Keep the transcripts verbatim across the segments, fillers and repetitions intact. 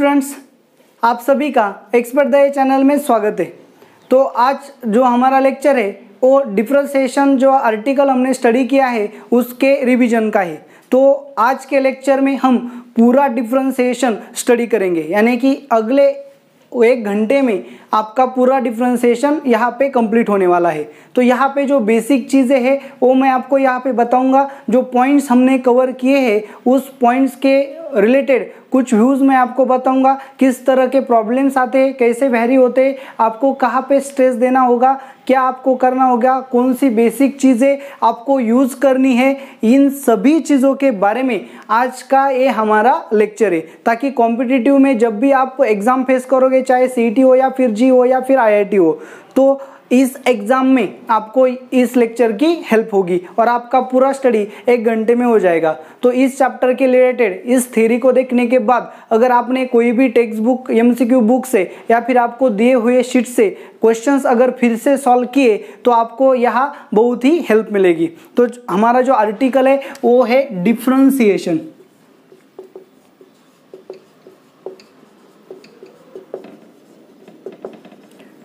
Students, आप सभी का एक्सपर्ट दाहे चैनल में स्वागत है। तो आज जो हमारा लेक्चर है वो डिफ्रेंसिएशन जो आर्टिकल हमने स्टडी किया है उसके रिवीजन का है। तो आज के लेक्चर में हम पूरा डिफ्रेंसिएशन स्टडी करेंगे, यानी कि अगले एक घंटे में आपका पूरा डिफ्रेंसिएशन यहाँ पे कंप्लीट होने वाला है। तो यहाँ पे जो बेसिक चीज़ें हैं वो मैं आपको यहाँ पे बताऊँगा। जो पॉइंट्स हमने कवर किए हैं उस पॉइंट्स के रिलेटेड कुछ व्यूज़ मैं आपको बताऊँगा, किस तरह के प्रॉब्लम्स आते हैं, कैसे वेरी होते हैं, आपको कहाँ पे स्ट्रेस देना होगा, क्या आपको करना होगा, कौन सी बेसिक चीज़ें आपको यूज़ करनी है, इन सभी चीज़ों के बारे में आज का ये हमारा लेक्चर है, ताकि कॉम्पिटिटिव में जब भी आप एग्ज़ाम फेस करोगे, चाहे सीईटी हो या फिर जी हो या फिर आईआईटी हो, तो इस एग्ज़ाम में आपको इस लेक्चर की हेल्प होगी और आपका पूरा स्टडी एक घंटे में हो जाएगा। तो इस चैप्टर के रिलेटेड इस थ्योरी को देखने के बाद अगर आपने कोई भी टेक्स्ट बुक, एमसीक्यू बुक से या फिर आपको दिए हुए शीट से क्वेश्चंस अगर फिर से सॉल्व किए तो आपको यहाँ बहुत ही हेल्प मिलेगी। तो हमारा जो आर्टिकल है वो है डिफ्रेंसिएशन।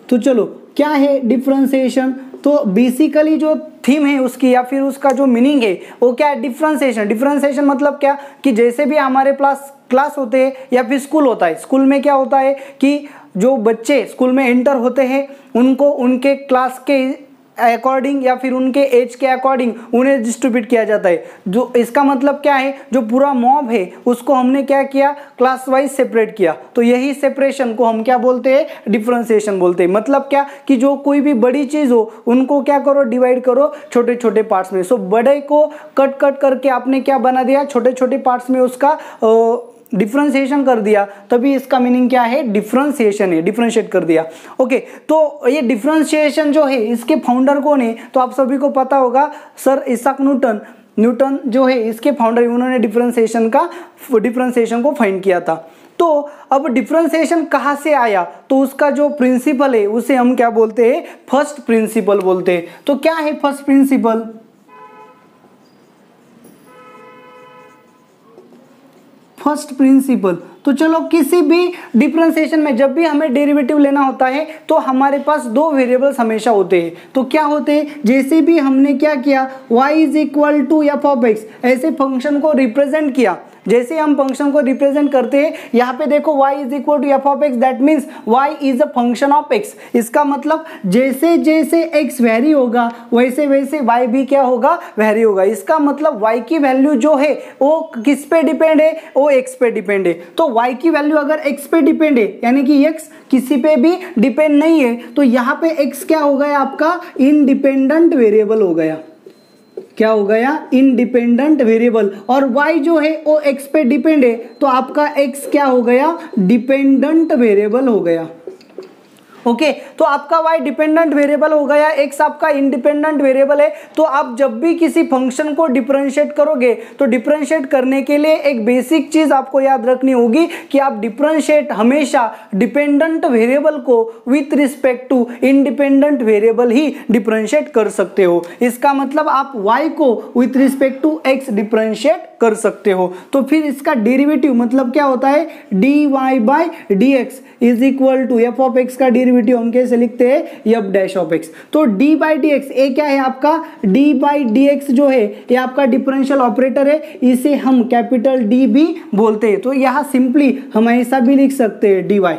तो चलो, क्या है डिफ्रेंसिएशन? तो बेसिकली जो थीम है उसकी या फिर उसका जो मीनिंग है वो क्या है? डिफ्रेंसिएशन। डिफ्रेंसिएशन मतलब क्या कि जैसे भी हमारे पास क्लास होते हैं या फिर स्कूल होता है, स्कूल में क्या होता है कि जो बच्चे स्कूल में एंटर होते हैं उनको उनके क्लास के अकॉर्डिंग या फिर उनके एज के अकॉर्डिंग उन्हें डिस्ट्रीब्यूट किया जाता है। जो इसका मतलब क्या है, जो पूरा मॉब है उसको हमने क्या किया, क्लास वाइज सेपरेट किया। तो यही सेपरेशन को हम क्या बोलते हैं, डिफ्रेंसिएशन बोलते हैं। मतलब क्या कि जो कोई भी बड़ी चीज़ हो उनको क्या करो, डिवाइड करो छोटे छोटे पार्ट्स में। सो बड़े को कट कट करके आपने क्या बना दिया, छोटे छोटे पार्ट्स में उसका डिफ्रेंसिएशन कर दिया। तभी इसका मीनिंग क्या है, डिफ्रेंसिएशन है, डिफ्रेंशिएट कर दिया। ओके, तो ये डिफ्रेंसिएशन जो है इसके फाउंडर कौन है? तो आप सभी को पता होगा, सर इसाक न्यूटन न्यूटन जो है इसके फाउंडर, उन्होंने डिफ्रेंसिएशन का डिफ्रेंसिएशन को फाइंड किया था। तो अब डिफ्रेंसिएशन कहाँ से आया, तो उसका जो प्रिंसिपल है उसे हम क्या बोलते हैं, फर्स्ट प्रिंसिपल बोलते हैं। तो क्या है फर्स्ट प्रिंसिपल? First principle. तो चलो, किसी भी डिफ्रेंसिएशन में जब भी हमें डेरिवेटिव लेना होता है तो हमारे पास दो वेरिएबल्स हमेशा होते हैं। तो क्या होते हैं, जैसे भी हमने क्या किया, y is equal to F of X ऐसे फंक्शन को रिप्रेजेंट किया। जैसे हम फंक्शन को रिप्रेजेंट करते हैं, यहाँ पे देखो y is equal to F of X, that means y is a function of x। इसका मतलब जैसे जैसे x वैरी होगा वैसे वैसे y भी क्या होगा, वैरी होगा। इसका मतलब y की वैल्यू जो है वो किस पे डिपेंड है, वो x पे डिपेंड है। तो y की वैल्यू अगर x पे डिपेंड है, यानी कि x किसी पे भी डिपेंड नहीं है, तो यहाँ पे x क्या हो गया, आपका इंडिपेंडेंट वेरिएबल हो गया। क्या हो गया, इंडिपेंडेंट वेरिएबल। और y जो है वो x पे डिपेंड है, तो आपका x क्या हो गया, डिपेंडेंट वेरिएबल हो गया। ओके okay, तो आपका y डिपेंडेंट वेरिएबल हो गया, x आपका इंडिपेंडेंट वेरिएबल है। तो आप जब भी किसी फंक्शन को डिफरेंशिएट करोगे तो डिफरेंशिएट करने के लिए एक बेसिक चीज़ आपको याद रखनी होगी कि आप डिफरेंशिएट हमेशा डिपेंडेंट वेरिएबल को with respect to independent variable ही डिफरेंशिएट कर सकते हो। इसका मतलब आप y को with respect to x differentiate कर सकते हो। तो फिर इसका डेरिवेटिव मतलब क्या होता है, D Y by D x is equal to F of x का डेरिवेटिव हम कैसे लिखते हैं, एफ डैश ऑफ एक्स। तो डी बाई डी एक्स, ये क्या है आपका, डी बाई डी एक्स जो है ये आपका डिफरेंशियल ऑपरेटर है, इसे हम कैपिटल डी भी बोलते हैं। तो यहाँ सिंपली हम ऐसा भी लिख सकते हैं डी वाई,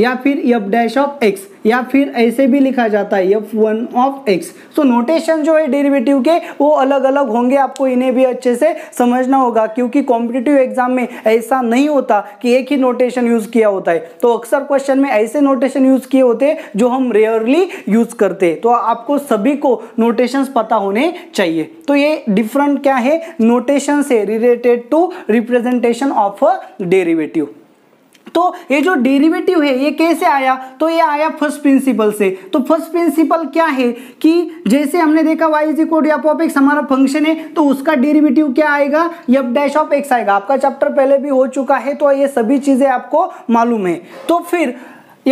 या फिर एफ डैश ऑफ एक्स, या फिर ऐसे भी लिखा जाता है एफ वन ऑफ एक्स। तो नोटेशन जो है डेरिवेटिव के वो अलग अलग होंगे, आपको इन्हें भी अच्छे से समझना होगा, क्योंकि कॉम्पिटिटिव एग्जाम में ऐसा नहीं होता कि एक ही नोटेशन यूज़ किया होता है। तो अक्सर क्वेश्चन में ऐसे नोटेशन यूज़ किए होते हैं जो हम रेयरली यूज़ करते हैं। तो आपको सभी को नोटेशंस पता होने चाहिए। तो ये डिफरेंट क्या है, नोटेशन से related to representation of a derivative. तो ये जो डेरिवेटिव है ये कैसे आया, तो ये आया फर्स्ट प्रिंसिपल से। तो फर्स्ट प्रिंसिपल क्या है कि जैसे हमने देखा y is equal to F of x हमारा फंक्शन है, तो उसका डेरिवेटिव क्या आएगा, एफ डैश ऑफ x आएगा। आपका चैप्टर पहले भी हो चुका है, तो ये सभी चीज़ें आपको मालूम है। तो फिर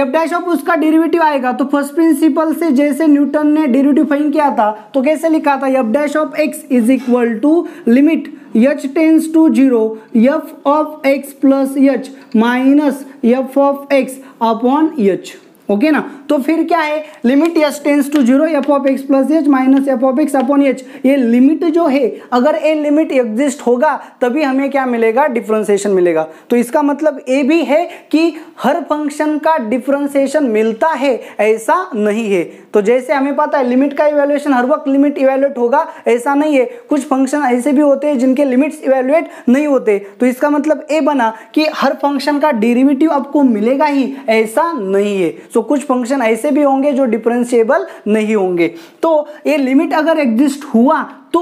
एफ डैश ऑफ उसका डेरिवेटिव आएगा, तो फर्स्ट प्रिंसिपल से जैसे न्यूटन ने डेरिवेटिव फाइंड किया था तो कैसे लिखा था, f dash of x is equal to limit h tends to zero f of x plus h minus f of x upon h. Okay ना, तो फिर क्या है, limit h tends to zero f of x plus h minus f of x upon h, ये limit जो है, अगर ये लिमिट एग्जिस्ट होगा तभी हमें क्या मिलेगा, डिफ्रेंसिएशन मिलेगा। तो इसका मतलब ये भी है कि हर फंक्शन का डिफ्रेंसिएशन मिलता है ऐसा नहीं है। तो जैसे हमें पता है लिमिट का इवेल्युएशन हर वक्त लिमिट इवेल्युएट होगा ऐसा नहीं है, कुछ फंक्शन ऐसे भी होते हैं जिनके लिमिट्स इवेल्युएट नहीं होते। तो इसका मतलब ये बना कि हर फंक्शन का डेरिवेटिव आपको मिलेगा ही ऐसा नहीं है। तो so, कुछ फंक्शन ऐसे भी होंगे जो डिफरेंशिएबल नहीं होंगे। तो ये लिमिट अगर एग्जिस्ट हुआ तो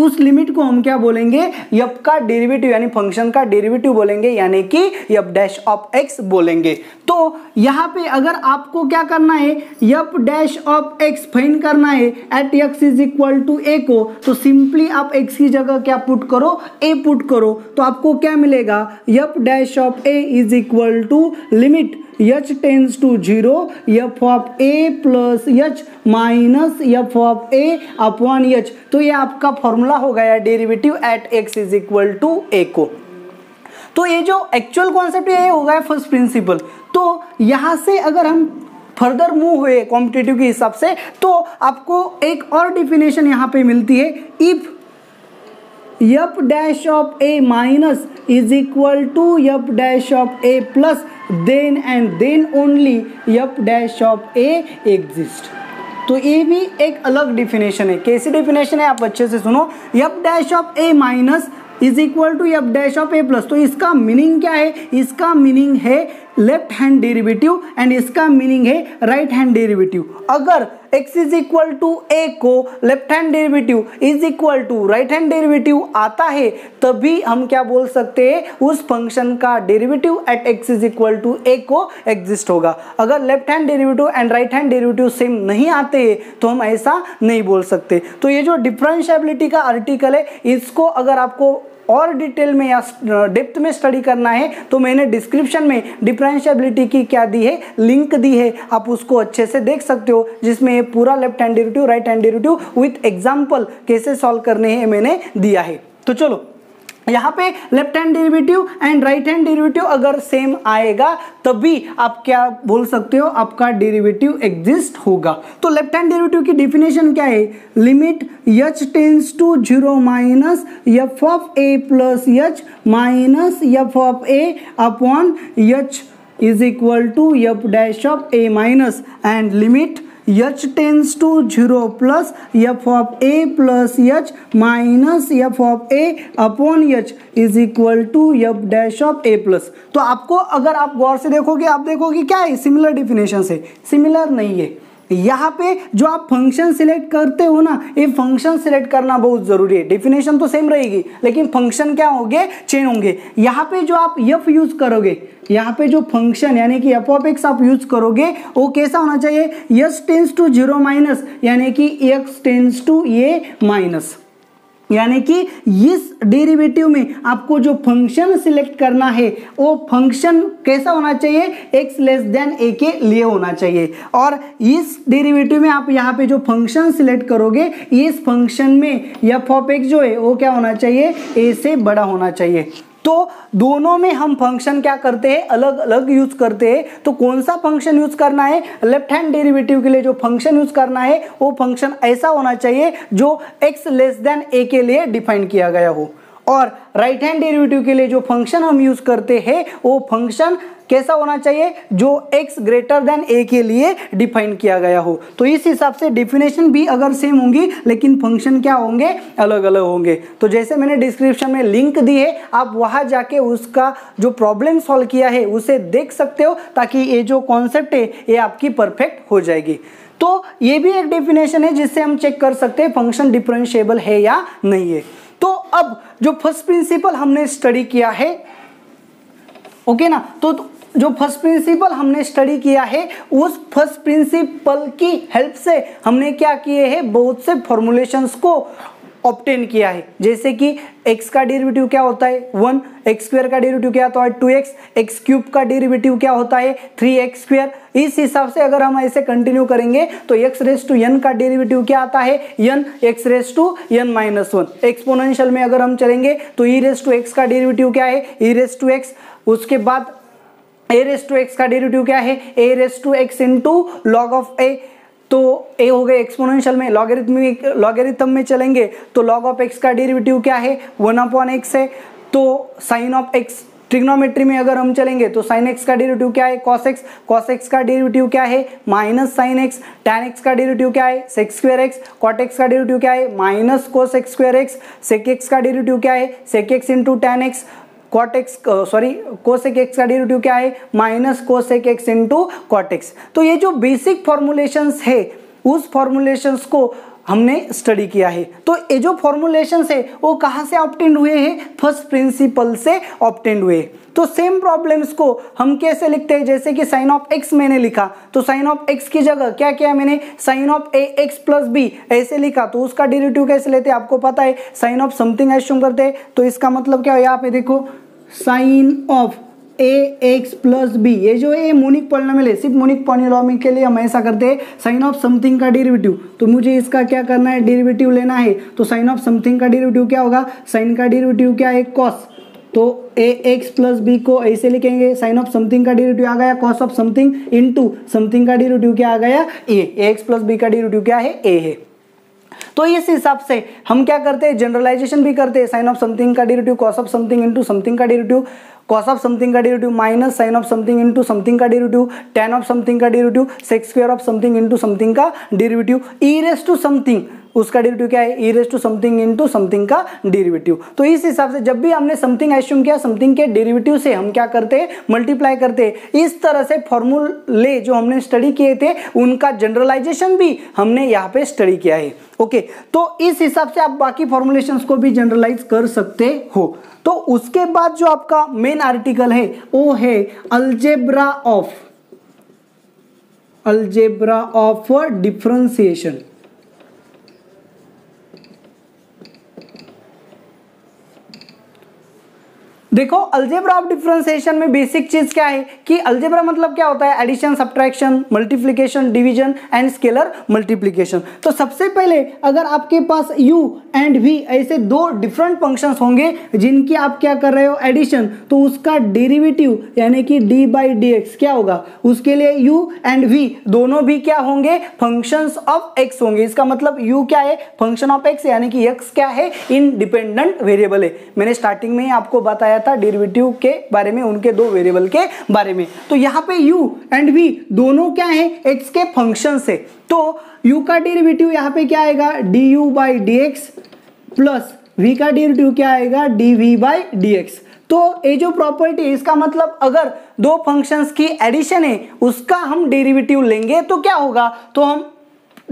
उस लिमिट को हम क्या बोलेंगे, f का डेरिवेटिव यानी फंक्शन का डेरिवेटिव बोलेंगे, यानी कि f डैश ऑफ x बोलेंगे। तो यहाँ पे अगर आपको क्या करना है, f dash of x find करना है at x is equal to a को, तो सिंपली आप x की जगह क्या पुट करो, a पुट करो, तो आपको क्या मिलेगा, f dash of a is equal to limit h tends to zero f of a plus h minus f of a upon h। तो ये आपका फॉर्मूला हो गया derivative at x is equal to a को। तो ये जो actual concept ये हो गया फर्स्ट प्रिंसिपल। तो यहाँ से अगर हम फर्दर मूव हुए कॉम्पिटिटिव के हिसाब से तो आपको एक और डिफिनेशन यहाँ पे मिलती है, if f dash of a minus is equal to f dash of a plus then and then only f dash of a exist. तो ये भी एक अलग डिफिनेशन है। कैसी डिफिनेशन है आप अच्छे से सुनो, f dash of a minus is equal to f dash of a plus. तो इसका मीनिंग क्या है, इसका मीनिंग है लेफ्ट हैंड डेरिवेटिव एंड इसका मीनिंग है राइट हैंड डेरिवेटिव। अगर x is equal to a को left hand derivative is equal to right hand derivative आता है तभी हम क्या बोल सकते हैं, उस फंक्शन का derivative at x is equal to a को एग्जिस्ट होगा। अगर left hand derivative and right hand derivative same नहीं आते तो हम ऐसा नहीं बोल सकते। तो ये जो डिफरेंशिएबिलिटी का आर्टिकल है इसको अगर आपको और डिटेल में या डेप्थ में स्टडी करना है तो मैंने डिस्क्रिप्शन में डिफरेंशिएबिलिटी की क्या दी है, लिंक दी है, आप उसको अच्छे से देख सकते हो, जिसमें ये पूरा left hand derivative right hand derivative with example कैसे सॉल्व करने हैं मैंने दिया है। तो चलो यहाँ पे left hand derivative and right hand derivative अगर सेम आएगा तभी आप क्या बोल सकते हो, आपका डेरिवेटिव एग्जिस्ट होगा। तो लेफ्ट हैंड डेरिवेटिव की डिफिनेशन क्या है, limit h tends to zero minus f of a plus h minus f of a upon h is equal to f dash of a minus and limit h tends to zero plus f of a plus h minus f of a upon h is equal to f dash of a plus. तो आपको अगर आप गौर से देखोगे आप देखोगे क्या है, सिमिलर डिफिनेशन है, सिमिलर नहीं है। यहाँ पे जो आप फंक्शन सिलेक्ट करते हो ना, ये फंक्शन सिलेक्ट करना बहुत ज़रूरी है। डिफिनेशन तो सेम रहेगी लेकिन फंक्शन क्या होंगे, चेंज होंगे। यहाँ पे जो आप एफ यूज़ करोगे, यहाँ पे जो फंक्शन यानी कि एफ ऑफ एक्स आप यूज़ करोगे वो कैसा होना चाहिए, s tends to zero minus यानी कि x tends to a minus, यानी कि इस डेरिवेटिव में आपको जो फंक्शन सिलेक्ट करना है वो फंक्शन कैसा होना चाहिए, एक्स लेस देन ए के लिए होना चाहिए। और इस डेरिवेटिव में आप यहाँ पे जो फंक्शन सिलेक्ट करोगे इस फंक्शन में एफ ऑफ एक्स जो है वो क्या होना चाहिए, ए से बड़ा होना चाहिए। तो दोनों में हम फंक्शन क्या करते हैं, अलग अलग यूज़ करते हैं। तो कौन सा फंक्शन यूज़ करना है, लेफ्ट हैंड डेरिवेटिव के लिए जो फंक्शन यूज़ करना है वो फंक्शन ऐसा होना चाहिए जो एक्स लेस देन ए के लिए डिफाइन किया गया हो, और राइट हैंड डेरिवेटिव के लिए जो फंक्शन हम यूज़ करते हैं वो फंक्शन कैसा होना चाहिए, जो x ग्रेटर देन a के लिए डिफाइन किया गया हो। तो इस हिसाब से डिफिनेशन भी अगर सेम होंगी लेकिन फंक्शन क्या होंगे, अलग अलग होंगे। तो जैसे मैंने डिस्क्रिप्शन में लिंक दी है, आप वहां जाके उसका जो प्रॉब्लम सॉल्व किया है उसे देख सकते हो, ताकि ये जो कॉन्सेप्ट है ये आपकी परफेक्ट हो जाएगी। तो ये भी एक डेफिनेशन है जिससे हम चेक कर सकते हैं फंक्शन डिफरेंशिएबल है या नहीं है। तो अब जो फर्स्ट प्रिंसिपल हमने स्टडी किया है, ओके ना, तो जो फर्स्ट प्रिंसिपल हमने स्टडी किया है उस फर्स्ट प्रिंसिपल की हेल्प से हमने क्या किए हैं, बहुत से फॉर्मुलेशंस को ऑब्टेन किया है। जैसे कि x का डेरिवेटिव क्या होता है वन, एक्स स्क्वायर का डेरिवेटिव क्या होता है टू एक्स, एक्स क्यूब का डेरिवेटिव क्या होता है थ्री एक्स स्क्वायर। इस हिसाब से अगर हम ऐसे कंटिन्यू करेंगे तो x रेस टू n का डेरिवेटिव क्या आता है n, x raise to n minus one. Exponential में अगर हम चलेंगे तो e रेस टू x का डेरिवेटिव क्या है e रेस टू x, उसके बाद a रेस टू x का डेरिवेटिव क्या है a raise to x into log of a। तो ए हो गए एक्सपोनेंशियल में। लॉगरिथमिक लॉगरिथम में चलेंगे तो लॉग ऑफ एक्स का डेरिवेटिव क्या है वन अपॉन एक्स है। तो साइन ऑफ एक्स, ट्रिग्नोमेट्री में अगर हम चलेंगे तो साइन एक्स का डेरिवेटिव क्या है कॉस एक्स, कॉस एक्स का डेरिवेटिव क्या है minus sine x, tan x का डेरिवेटिव क्या है sec square x, cot x का डेरिवेटिव क्या है minus cos x square x, sec x का डेरिवेटिव क्या है sec x into tan x, cot x sorry cosec x का डेरिवेटिव क्या है minus cosec x into cot x. तो ये जो बेसिक फॉर्मुलेशंस है उस फॉर्मुलेशंस को हमने स्टडी किया है। तो ये जो फॉर्मुलेशंस है वो कहाँ से ऑब्टेंड हुए हैं फर्स्ट प्रिंसिपल से ऑब्टेंड हुए। तो सेम प्रॉब्लम्स को हम कैसे लिखते हैं, जैसे कि साइन ऑफ एक्स मैंने लिखा तो साइन ऑफ एक्स की जगह क्या किया मैंने sine of a x plus b ऐसे लिखा। तो उसका डेरिवेटिव कैसे लेते हैं आपको पता है, साइन ऑफ समथिंग एज्यूम करते हैं। तो इसका मतलब क्या हो यहाँ पे देखो sine of a x plus b, ये जो ए मोनिक पॉलिनोमियल है, सिर्फ मोनिक पॉलिनोमियल के लिए हम ऐसा करते हैं साइन ऑफ समथिंग का डेरिवेटिव। तो मुझे इसका क्या करना है डेरिवेटिव लेना है। तो साइन ऑफ समथिंग का डेरिवेटिव क्या होगा, साइन का डेरिवेटिव क्या है कॉस, तो ए एक्स प्लस बी को ऐसे लिखेंगे साइन ऑफ समथिंग का डेरिवेटिव आ गया cos of something into something का डेरिवेटिव क्या आ गया ए, एक्स प्लस बी का डेरिवेटिव क्या है ए है। तो इस हिसाब से हम क्या करते हैं जनरलाइजेशन भी करते हैं, साइन ऑफ समथिंग का derivative cos of something into something का डेरिवेटिव, कॉस ऑफ समथिंग का derivative minus sine of something into something का डेरिवेटिव, टैन ऑफ समथिंग का derivative, sec square of something into something का derivative, e raise to something उसका derivative क्या है e raise to something into something का derivative. तो इस हिसाब से जब भी हमने समथिंग एज्यूम किया समथिंग के डेरिवेटिव से हम क्या करते हैं मल्टीप्लाई करते हैं। इस तरह से फॉर्मूले जो हमने स्टडी किए थे उनका जनरलाइजेशन भी हमने यहाँ पे स्टडी किया है। ओके okay, तो इस हिसाब से आप बाकी फॉर्मुलेशंस को भी जनरलाइज कर सकते हो। तो उसके बाद जो आपका मेन आर्टिकल है वो है algebra of algebra of differentiation. देखो अलजेब्रा ऑफ डिफरेंशिएशन में बेसिक चीज क्या है कि अलजेब्रा मतलब क्या होता है addition, subtraction, multiplication, division and scalar multiplication. तो सबसे पहले अगर आपके पास u एंड v ऐसे दो डिफरेंट फंक्शंस होंगे जिनकी आप क्या कर रहे हो एडिशन, तो उसका डेरिवेटिव यानी कि d बाई डी एक्स क्या होगा, उसके लिए u एंड v दोनों भी क्या होंगे फंक्शंस ऑफ x होंगे। इसका मतलब u क्या है फंक्शन ऑफ x यानी कि x क्या है इंडिपेंडेंट वेरिएबल है। मैंने स्टार्टिंग में ही आपको बताया था डेरिवेटिव के बारे में, उनके दो वेरिएबल के बारे में। तो यहाँ पे u एंड v दोनों क्या है x के फंक्शन से। तो u का डेरिवेटिव यहाँ पे क्या आएगा du by D x plus v का डेरिवेटिव क्या आएगा dv बाई डी एक्स। तो ये जो प्रॉपर्टी इसका मतलब अगर दो फंक्शंस की एडिशन है उसका हम डेरिवेटिव लेंगे तो क्या होगा, तो हम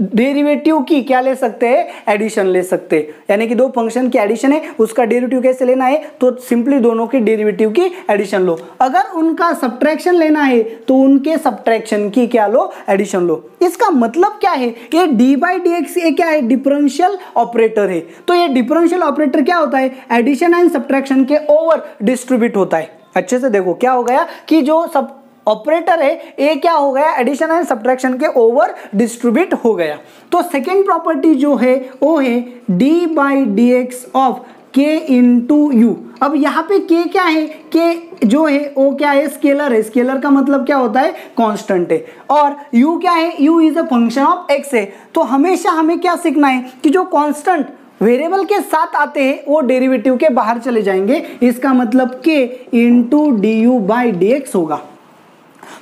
डेरिवेटिव की क्या ले सकते हैं एडिशन ले सकते हैं। यानी कि दो फंक्शन की एडिशन है उसका डेरिवेटिव कैसे लेना है तो सिंपली दोनों के डेरिवेटिव की एडिशन लो। अगर उनका सब्ट्रैक्शन लेना है तो उनके सब्ट्रैक्शन की क्या लो एडिशन लो। इसका मतलब क्या है ये डी बाई डी एक्स ये क्या है डिफरेंशियल ऑपरेटर है। तो ये डिफरेंशियल ऑपरेटर क्या होता है एडिशन एंड सब्ट्रैक्शन के ओवर डिस्ट्रीब्यूट होता है। अच्छे से देखो क्या हो गया कि जो सब ऑपरेटर है ये क्या हो गया एडिशन एंड सब्ट्रैक्शन के ओवर डिस्ट्रीब्यूट हो गया। तो सेकेंड प्रॉपर्टी जो है वो है d by D x of k into u. अब यहाँ पे k क्या है, k जो है वो क्या है स्केलर है, स्केलर का मतलब क्या होता है कांस्टेंट है, और u क्या है u is a function of x है। तो हमेशा हमें क्या सीखना है कि जो कांस्टेंट वेरिएबल के साथ आते हैं वो डेरिवेटिव के बाहर चले जाएंगे। इसका मतलब k into d u by D x होगा।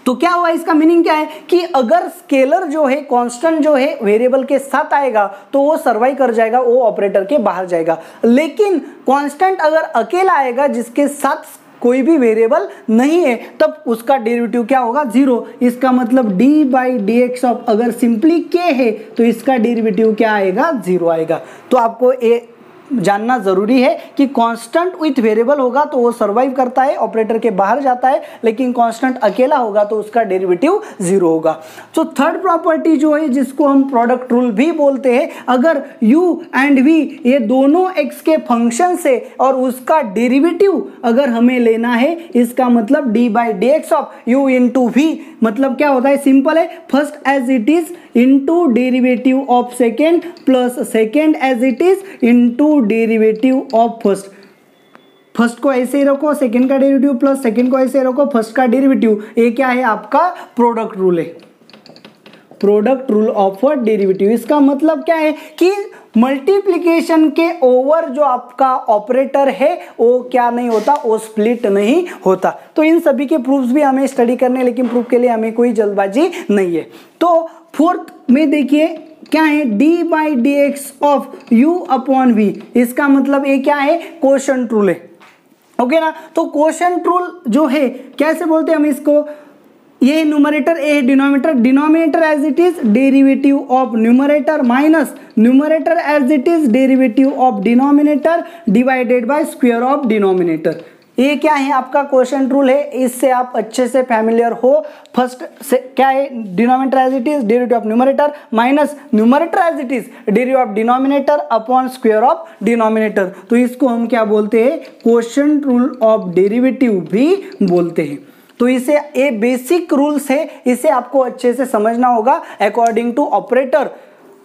तो क्या हुआ इसका मीनिंग क्या है कि अगर स्केलर जो है कांस्टेंट जो है वेरिएबल के साथ आएगा तो वो सर्वाइव कर जाएगा, वो ऑपरेटर के बाहर जाएगा। लेकिन कांस्टेंट अगर अकेला आएगा जिसके साथ कोई भी वेरिएबल नहीं है तब उसका डेरिवेटिव क्या होगा जीरो। इसका मतलब d by D x of अगर सिंपली k है तो इसका डेरिवेटिव क्या आएगा जीरो आएगा। तो आपको ए जानना ज़रूरी है कि कांस्टेंट विथ वेरिएबल होगा तो वो सर्वाइव करता है, ऑपरेटर के बाहर जाता है, लेकिन कांस्टेंट अकेला होगा तो उसका डेरिवेटिव ज़ीरो होगा। तो थर्ड प्रॉपर्टी जो है, जिसको हम प्रोडक्ट रूल भी बोलते हैं, अगर u एंड v ये दोनों x के फंक्शन से और उसका डेरिवेटिव अगर हमें लेना है, इसका मतलब d by D x of u into v, मतलब क्या होता है, सिंपल है, first as it is into derivative of second plus second as it is into derivative of first. First को ऐसे ही रखो, सेकेंड का डेरिवेटिव प्लस सेकेंड को ऐसे ही रखो, फर्स्ट का डेरिवेटिव। ये क्या है, आपका प्रोडक्ट रूल है, प्रोडक्ट रूल ऑफ डेरिवेटिव। इसका मतलब क्या है कि मल्टीप्लिकेशन के ओवर जो आपका ऑपरेटर है वो क्या नहीं होता, वो स्प्लिट नहीं होता। तो इन सभी के प्रूफ्स भी हमें स्टडी करने, लेकिन प्रूफ के लिए हमें कोई जल्दबाजी नहीं है। तो फोर्थ में देखिए क्या है, d by D x of u upon v, इसका मतलब ये क्या है, क्वोशंट रूल है, ओके ना। तो क्वोशंट रूल जो है कैसे बोलते हैं हम इसको, ये numerator a denominator, denominator as it is derivative of numerator minus numerator as it is derivative of denominator divided by square of denominator. ये क्या है, आपका क्वोशंट रूल है, इससे आप अच्छे से फैमिलियर हो। फर्स्ट से क्या है, denominator as it is derivative of numerator minus numerator as it is derivative of denominator upon square of denominator. तो इसको हम क्या बोलते हैं, क्वोशंट रूल ऑफ डेरिवेटिव भी बोलते हैं। तो इसे ये बेसिक रूल्स है, इसे आपको अच्छे से समझना होगा according to operator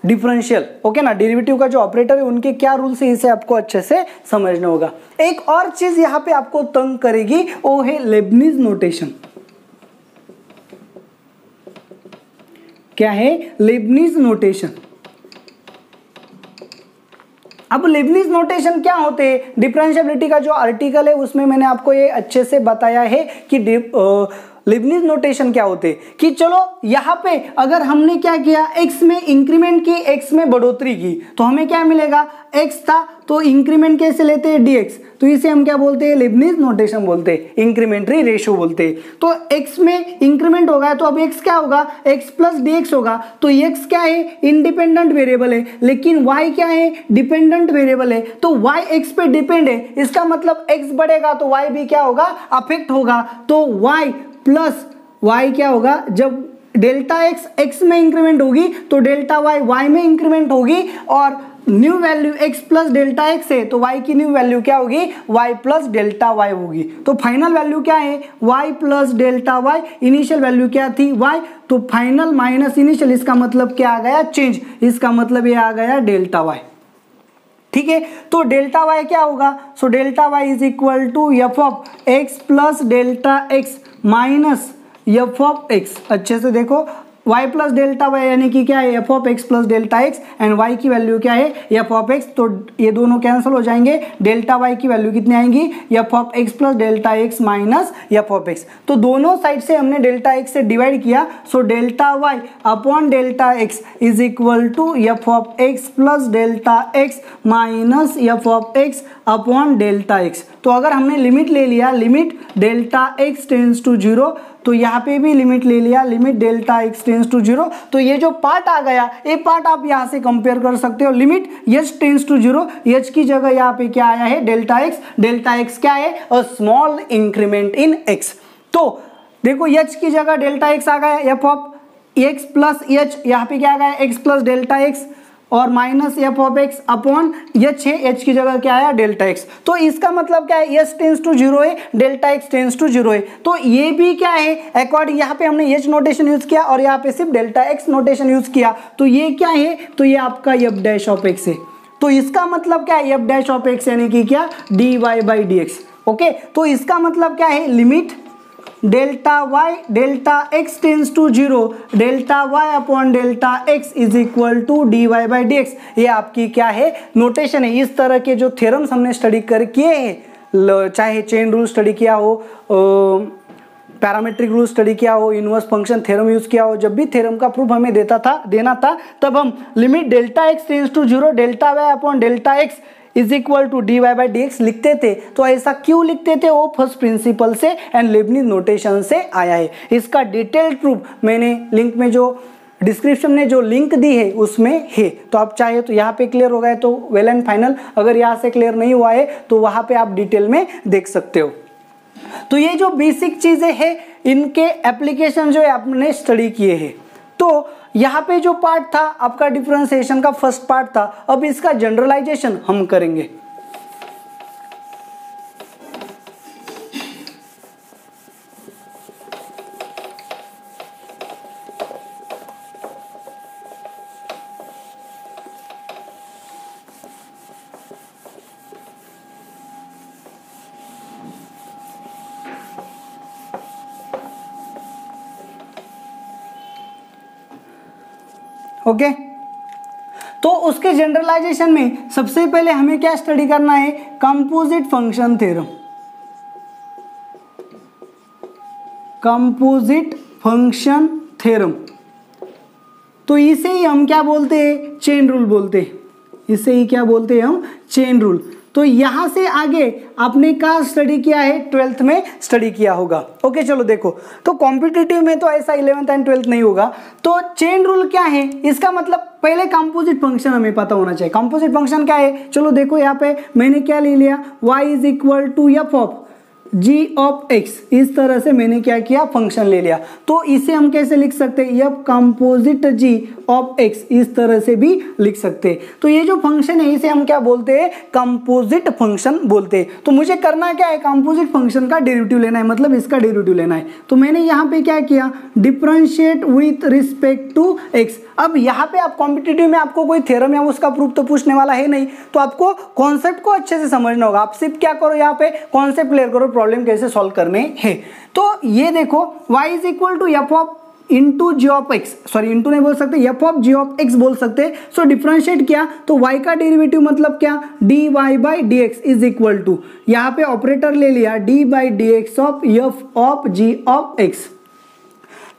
differential, okay ना। डेरिवेटिव का जो ऑपरेटर है उनके क्या रूल्स है, इसे आपको अच्छे से समझना होगा। एक और चीज यहाँ पे आपको तंग करेगी, वो है लेबनीज नोटेशन। क्या है, लेबनीज नोटेशन। अब लेबनीज नोटेशन क्या होते हैं, डिफरेंशिएबिलिटी का जो आर्टिकल है उसमें मैंने आपको ये अच्छे से बताया है कि लेबनीज नोटेशन क्या होते हैं। कि चलो यहाँ पे अगर हमने क्या किया, x में इंक्रीमेंट की, x में बढ़ोतरी की, तो हमें क्या मिलेगा, x था तो इंक्रीमेंट कैसे लेते हैं, dx। तो इसे हम क्या बोलते हैं, लेबनीज नोटेशन बोलते हैं, इंक्रीमेंट्री रेशियो बोलते हैं। तो x में इंक्रीमेंट होगा तो अब x क्या होगा, x प्लस dx होगा। तो x क्या है, इंडिपेंडेंट वेरिएबल है, लेकिन y क्या है, डिपेंडेंट वेरिएबल है। तो y x पे डिपेंड है, इसका मतलब x बढ़ेगा तो y भी क्या होगा, अफेक्ट होगा। तो y प्लस वाई क्या होगा, जब डेल्टा एक्स एक्स में इंक्रीमेंट होगी तो डेल्टा वाई वाई में इंक्रीमेंट होगी, और new value x plus delta x है तो वाई की न्यू वैल्यू क्या होगी, वाई प्लस डेल्टा वाई होगी। तो फाइनल वैल्यू क्या है, y plus delta y, initial value क्या थी, वाई, तो फाइनल माइनस इनिशियल, इसका मतलब क्या आ गया, चेंज। इसका मतलब ये आ गया डेल्टा वाई, ठीक है। तो डेल्टा वाई क्या होगा, so delta y is equal to F of x plus delta x minus f of x. अच्छे से देखो, y प्लस डेल्टा वाई यानी कि क्या है, F of x plus delta x, and y की वैल्यू क्या है, एफ ऑफ एक्स। तो ये दोनों कैंसिल हो जाएंगे, डेल्टा y की वैल्यू कितनी आएंगी, f of x plus delta x minus f of x. तो दोनों साइड से हमने डेल्टा x से डिवाइड किया, so delta y upon delta x is equal to F of x plus delta x minus f of x upon delta x. तो अगर हमने limit ले लिया, limit delta x tends to zero, तो यहाँ पे भी लिमिट ले लिया, limit delta x tends to zero, तो ये जो पार्ट आ गया, ये पार्ट आप यहाँ से कंपेयर कर सकते हो। Limit h tends to zero, h की जगह यहाँ पे क्या आया है, डेल्टा एक्स। डेल्टा एक्स क्या है, a small increment in x. तो देखो एच की जगह डेल्टा एक्स आ गया, f of x plus h, यहाँ पे क्या आ गया, एक्स प्लस डेल्टा एक्स, और minus f of x upon h है, एच की जगह क्या आया, डेल्टा एक्स। तो इसका मतलब क्या है, एच टेंस टू जीरो है, delta x tends to zero है। तो ये भी क्या है, अकॉर्डिंग यहाँ पे हमने एच नोटेशन यूज किया और यहाँ पे सिर्फ डेल्टा एक्स नोटेशन यूज किया। तो ये क्या है, तो ये आपका एफ डैश ऑफ एक्स है। तो इसका मतलब क्या है, एफ डैश ऑफ एक्स यानी कि क्या, d Y by D x, okay. तो इसका मतलब क्या है, limit delta y delta x tends to zero, delta y upon delta x is equal to d Y by D x. ये आपकी क्या है, नोटेशन है। इस तरह के जो थेरम्स हमने स्टडी कर किए हैं, चाहे चेन रूल स्टडी किया हो, पैरामेट्रिक रूल स्टडी किया हो, इनवर्स फंक्शन थ्योरम यूज़ किया हो, जब भी थ्योरम का प्रूफ हमें देता था देना था तब हम limit delta x tends to zero, delta y upon delta x is equal to d Y by D x लिखते थे। तो ऐसा क्यों लिखते थे, वो फर्स्ट प्रिंसिपल से एंड लेबनीज नोटेशन से आया है। इसका डिटेल प्रूफ मैंने लिंक में जो डिस्क्रिप्शन में जो लिंक दी है उसमें है, तो आप चाहे तो यहाँ पे क्लियर हो गए तो वेल एंड फाइनल, अगर यहाँ से क्लियर नहीं हुआ है तो वहाँ पे आप डिटेल में देख सकते हो। तो ये जो बेसिक चीज़ें हैं इनके एप्लीकेशन जो है आपने स्टडी किए हैं। तो यहाँ पे जो पार्ट था आपका डिफरेंशिएशन का फर्स्ट पार्ट था, अब इसका जनरलाइजेशन हम करेंगे। Okay okay? तो उसके जनरलाइजेशन में सबसे पहले हमें क्या स्टडी करना है, composite function theorem. Composite function theorem तो इसे ही हम क्या बोलते हैं, चेन रूल बोलते हैं। इसे ही क्या बोलते हैं हम, चेन रूल। तो यहाँ से आगे आपने कहाँ स्टडी किया है, ट्वेल्थ में स्टडी किया होगा। ओके चलो देखो, तो कॉम्पिटिटिव में तो ऐसा इलेवेंथ एंड ट्वेल्थ नहीं होगा। तो चेन रूल क्या है, इसका मतलब पहले कंपोजिट फंक्शन हमें पता होना चाहिए। कंपोजिट फंक्शन क्या है, चलो देखो यहाँ पे मैंने क्या ले लिया, y is equal to F of ji of x, इस तरह से मैंने क्या किया फंक्शन ले लिया। तो इसे हम कैसे लिख सकते हैं, f composite g of x, इस तरह से भी लिख सकते हैं। तो ये जो फंक्शन है इसे हम क्या बोलते हैं, कंपोजिट फंक्शन बोलते हैं। तो मुझे करना क्या है, कंपोजिट फंक्शन का डेरिवेटिव लेना है, मतलब इसका डेरिवेटिव लेना है। तो मैंने यहाँ पे क्या किया, differentiate with respect to x. अब यहाँ पे आप कॉम्पिटिटिव में आपको कोई थ्योरम या उसका प्रूफ तो पूछने वाला है नहीं, तो आपको कॉन्सेप्ट को अच्छे से समझना होगा। आप सिर्फ क्या करो, यहाँ पे कॉन्सेप्ट क्लियर करो, प्रॉब्लम कैसे सॉल्व करने हैं। तो ये देखो y is equal to F of into g of x, sorry into नहीं बोल सकते, f of ji of x बोल सकते। सो डिफरेंशिएट किया तो y का डेरिवेटिव मतलब क्या, dy y by D x is equal to, यहाँ पे ऑपरेटर ले लिया d by D x of F of ji of x.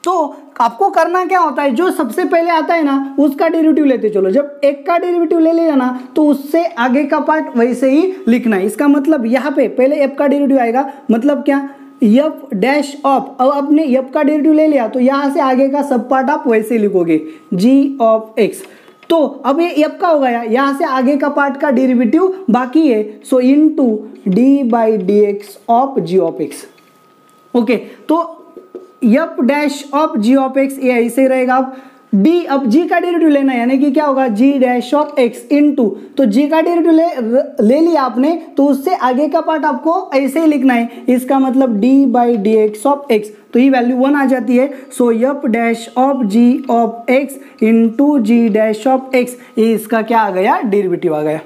तो आपको करना क्या होता है, जो सबसे पहले आता है ना उसका डेरिवेटिव लेते चलो। जब एक का डेरिवेटिव ले लिया ना तो उससे आगे का पार्ट वैसे ही लिखना है। इसका मतलब यहाँ पे पहले एफ का डेरिवेटिव आएगा, मतलब क्या, एफ डैश ऑफ। अब आपने एफ का डेरिवेटिव ले लिया तो यहाँ से आगे का सब पार्ट आप वैसे ही लिखोगे, जी ऑफ एक्स। तो अब ये एफ का हो गया, यहाँ से आगे का पार्ट का डेरिवेटिव बाकी है, so into d by D x of ji of x. Okay तो f dash of ji of x ये ऐसे रहेगा। अब डी, अब जी का डेरिवेटिव लेना है, यानी कि क्या होगा, जी dash of x into, तो जी का डेरिवेटिव ले, ले लिया आपने तो उससे आगे का पार्ट आपको ऐसे ही लिखना है। इसका मतलब d by D x of x, तो ये वैल्यू वन आ जाती है। So f dash of ji of x into g dash of x, ये इसका क्या आ गया, डेरिवेटिव आ गया।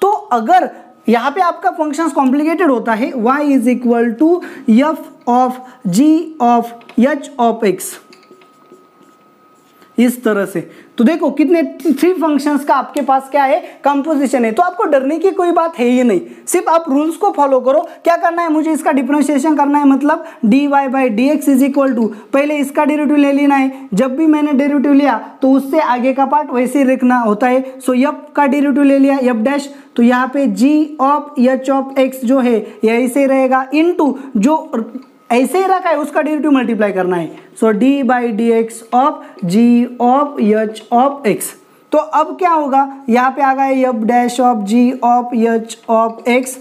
तो अगर यहाँ पे आपका फंक्शन कॉम्प्लिकेटेड होता है, y is equal to F of ji of H of x, इस तरह से। तो देखो कितने थ्री फंक्शंस का आपके पास क्या है, कंपोजिशन है। तो आपको डरने की कोई बात है ही नहीं, सिर्फ आप रूल्स को फॉलो करो। क्या करना है, मुझे इसका डिफरेंशिएशन करना है, मतलब d Y by D x is equal to, पहले इसका डेरिवेटिव ले लेना है। जब भी मैंने डेरिवेटिव लिया तो उससे आगे का पार्ट वैसे ही रखना होता है। सो एफ का डेरिवेटिव ले लिया एफ डैश, तो यहाँ पे g of H of x जो है ये ऐसे रहेगा, इन टू जो ऐसे ही रखा है उसका डेरिवेटिव मल्टीप्लाई करना है। So D by D x of ji of H of x. तो अब क्या होगा, यहाँ पे आ गया F dash of ji of H of x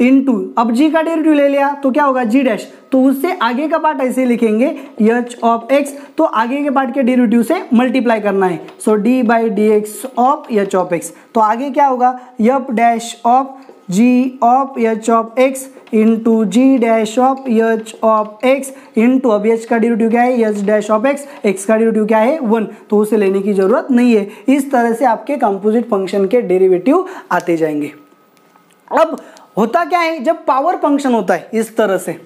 into, अब जी का डेरिवेटिव ले लिया तो क्या होगा, जी डैश, तो उससे आगे का पार्ट ऐसे लिखेंगे एच ऑफ एक्स, तो आगे के पार्ट के डेरिवेटिव से मल्टीप्लाई करना है। So D by D x of H of x, तो आगे क्या होगा, f dash of ji of H of x into g dash of H of x into, अब एच का डेरिवेटिव क्या है, h dash of x, x का derivative क्या है, वन, तो उसे लेने की जरूरत नहीं है। इस तरह से आपके कंपोजिट फंक्शन के डेरिवेटिव आते जाएंगे। अब होता क्या है, जब पावर फंक्शन होता है इस तरह से,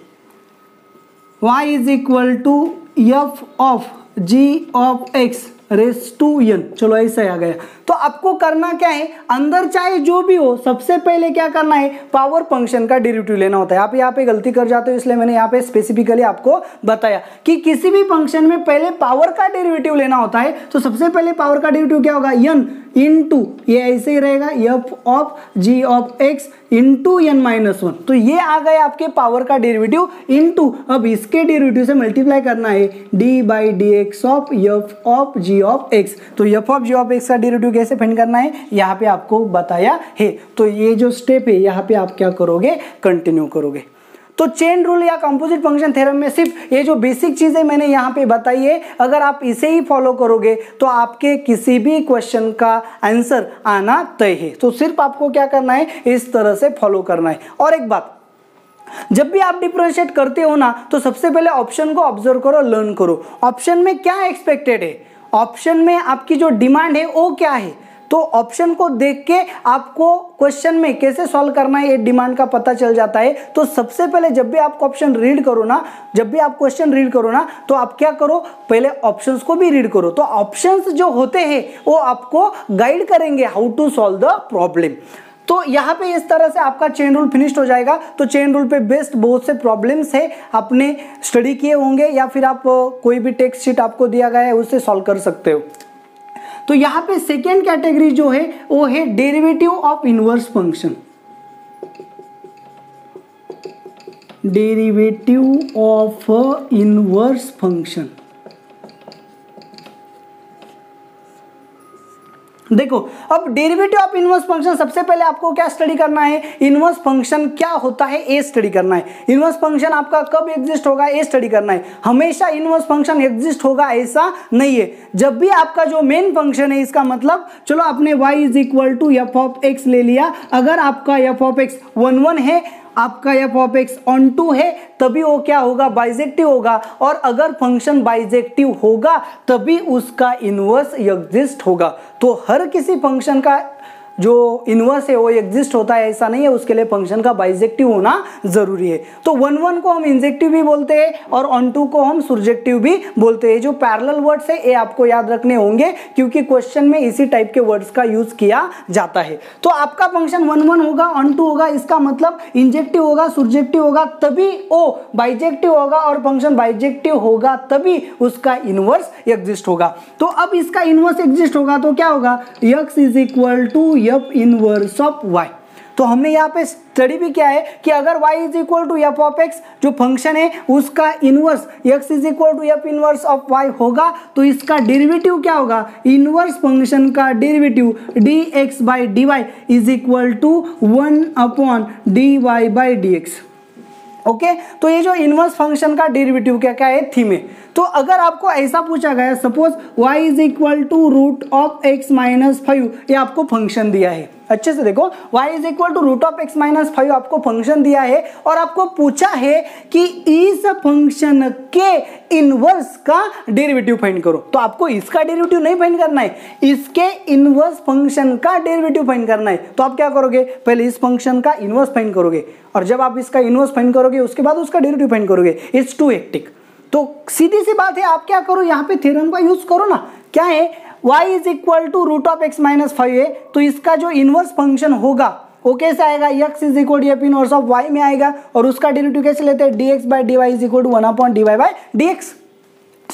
y is equal to F of ji of x raise to n, चलो ऐसा ही आ गया। तो आपको करना क्या है, अंदर चाहे जो भी हो सबसे पहले क्या करना है, पावर फंक्शन का डेरिवेटिव लेना होता है। आप यहाँ पे गलती कर जाते हो, इसलिए मैंने यहाँ पे स्पेसिफिकली आपको बताया कि किसी भी फंक्शन में पहले पावर का डेरिवेटिव लेना होता है। तो सबसे पहले पावर का डेरिवेटिव क्या होगा, एन इन टू, ये ऐसे ही रहेगा, f of ji of x into n minus one, तो ये आ गया आपके पावर का डेरिवेटिव इन टू, अब इसके डेरिवेटिव से मल्टीप्लाई करना है d by D x of F of g g of x. तो f of ji of x का डेरिवेटिव कैसे फाइंड करना है यहाँ पे आपको बताया है। तो ये जो स्टेप है यहाँ पे आप क्या करोगे, कंटिन्यू करोगे। तो चेन रूल या कंपोजिट फंक्शन थ्योरम में सिर्फ ये जो बेसिक चीज़ें मैंने यहाँ पे बताई है, अगर आप इसे ही फॉलो करोगे तो आपके किसी भी क्वेश्चन का आंसर आना तय है। तो सिर्फ आपको क्या करना है, इस तरह से फॉलो करना है। और एक बात, जब भी आप डिफरेंशिएट करते हो ना तो सबसे पहले ऑप्शन को ऑब्जर्व करो, लर्न करो ऑप्शन में क्या एक्सपेक्टेड है, ऑप्शन में आपकी जो डिमांड है वो क्या है। तो ऑप्शन को देख के आपको क्वेश्चन में कैसे सॉल्व करना है ये डिमांड का पता चल जाता है। तो सबसे पहले जब भी आप ऑप्शन रीड करो ना जब भी आप क्वेश्चन रीड करो ना तो आप क्या करो, पहले ऑप्शंस को भी रीड करो। तो ऑप्शंस जो होते हैं वो आपको गाइड करेंगे how to solve the problem. तो यहाँ पे इस तरह से आपका चेन रूल फिनिश्ड हो जाएगा। तो चेन रूल पे बेस्ड बहुत से प्रॉब्लम्स है, आपने स्टडी किए होंगे या फिर आप कोई भी टेक्स्ट शीट आपको दिया गया है उससे सॉल्व कर सकते हो। तो यहाँ पे सेकेंड कैटेगरी जो है वो है derivative of inverse function, derivative of inverse function. देखो अब डेरिवेटिव ऑफ इनवर्स फंक्शन सबसे पहले आपको क्या स्टडी करना है, इनवर्स फंक्शन क्या होता है ये स्टडी करना है। इनवर्स फंक्शन आपका कब एग्जिस्ट होगा ये स्टडी करना है। हमेशा इनवर्स फंक्शन एग्जिस्ट होगा ऐसा नहीं है। जब भी आपका जो मेन फंक्शन है, इसका मतलब चलो आपने y is equal to F of x ले लिया, अगर आपका F of x one one है, आपका F of x onto है, तभी वो क्या होगा, बाइजेक्टिव होगा। और अगर फंक्शन बाइजेक्टिव होगा तभी उसका इनवर्स एग्जिस्ट होगा। तो हर किसी फंक्शन का जो इनवर्स है वो एग्जिस्ट होता है ऐसा नहीं है, उसके लिए फंक्शन का बाइजेक्टिव होना जरूरी है। तो वन वन को हम इंजेक्टिव भी बोलते हैं और ऑन टू को हम सुरजेक्टिव भी बोलते हैं। जो पैरेलल वर्ड्स है ये आपको याद रखने होंगे क्योंकि क्वेश्चन में इसी टाइप के वर्ड्स का यूज किया जाता है। तो आपका फंक्शन वन वन होगा, ऑन टू होगा, इसका मतलब इंजेक्टिव होगा, सुरजेक्टिव होगा, तभी वो बाइजेक्टिव होगा। और फंक्शन बाइजेक्टिव होगा तभी उसका इनवर्स एग्जिस्ट होगा। तो अब इसका इनवर्स एग्जिस्ट होगा तो क्या होगा, x is equal to f inverse of Y. तो हमने यहाँ पे स्टडी भी किया है कि अगर y is equal to F of x जो फंक्शन है उसका inverse x is equal to f inverse of y होगा, तो इसका डेरिवेटिव क्या होगा, इनवर्स फंक्शन का derivative d x by d y is equal to one upon d Y by D x. Okay okay? तो ये जो इनवर्स फंक्शन का डेरिवेटिव क्या क्या है, थीम है। तो अगर आपको ऐसा पूछा गया, suppose y is equal to root of x minus five, ये आपको फंक्शन दिया है, अच्छे से देखो y is equal to root of x minus five आपको फंक्शन दिया है और आपको पूछा है कि इस फंक्शन के इनवर्स का डेरिवेटिव फाइंड करो। तो आपको इसका डेरिवेटिव नहीं फाइंड करना है, इसके इनवर्स फंक्शन का डेरिवेटिव फाइंड करना है। तो आप क्या करोगे, पहले इस फंक्शन का इनवर्स फाइंड करोगे और जब आप इसका इनवर्स फाइंड करोगे उसके बाद उसका डेरिवेटिव फाइंड करोगे। It's too hectic. तो सीधी सी बात है, आप क्या करो यहाँ पे थ्योरम का यूज करो ना। क्या है, y is equal to root of x minus five है, तो इसका जो इनवर्स फंक्शन होगा वो कैसे आएगा, x is equal to f inverse of y में आएगा। और उसका डेरिवेटिव कैसे लेते हैं, dx by d y is equal to one upon d Y by D x.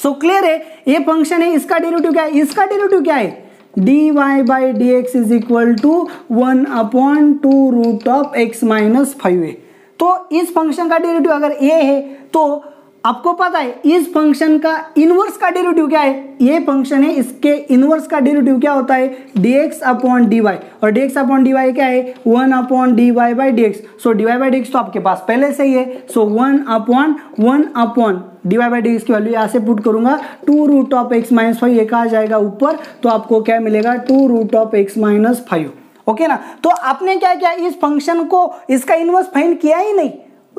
So clear है, ये फंक्शन है, इसका डेरिवेटिव क्या है, इसका डेरिवेटिव क्या है, D Y by D x is equal to one upon two root of x minus five है। तो इस फंक्शन का डेरिवेटिव अगर ये है तो आपको पता है इस फंक्शन का इनवर्स का डेरिवेटिव क्या है, ये फंक्शन है, इसके इनवर्स का डेरिवेटिव क्या होता है, dx अपॉन dy। और dx अपॉन dy क्या है, one upon dy by dx। So dy by dx तो आपके पास पहले से ही है। So one upon one upon dy by dx की वैल्यू यहाँ से पुट करूंगा, two root of x minus five, एक आ जाएगा ऊपर, तो आपको क्या मिलेगा, two root of x minus five. Okay ना, तो आपने क्या किया, इस फंक्शन को इसका इनवर्स फाइंड किया ही नहीं,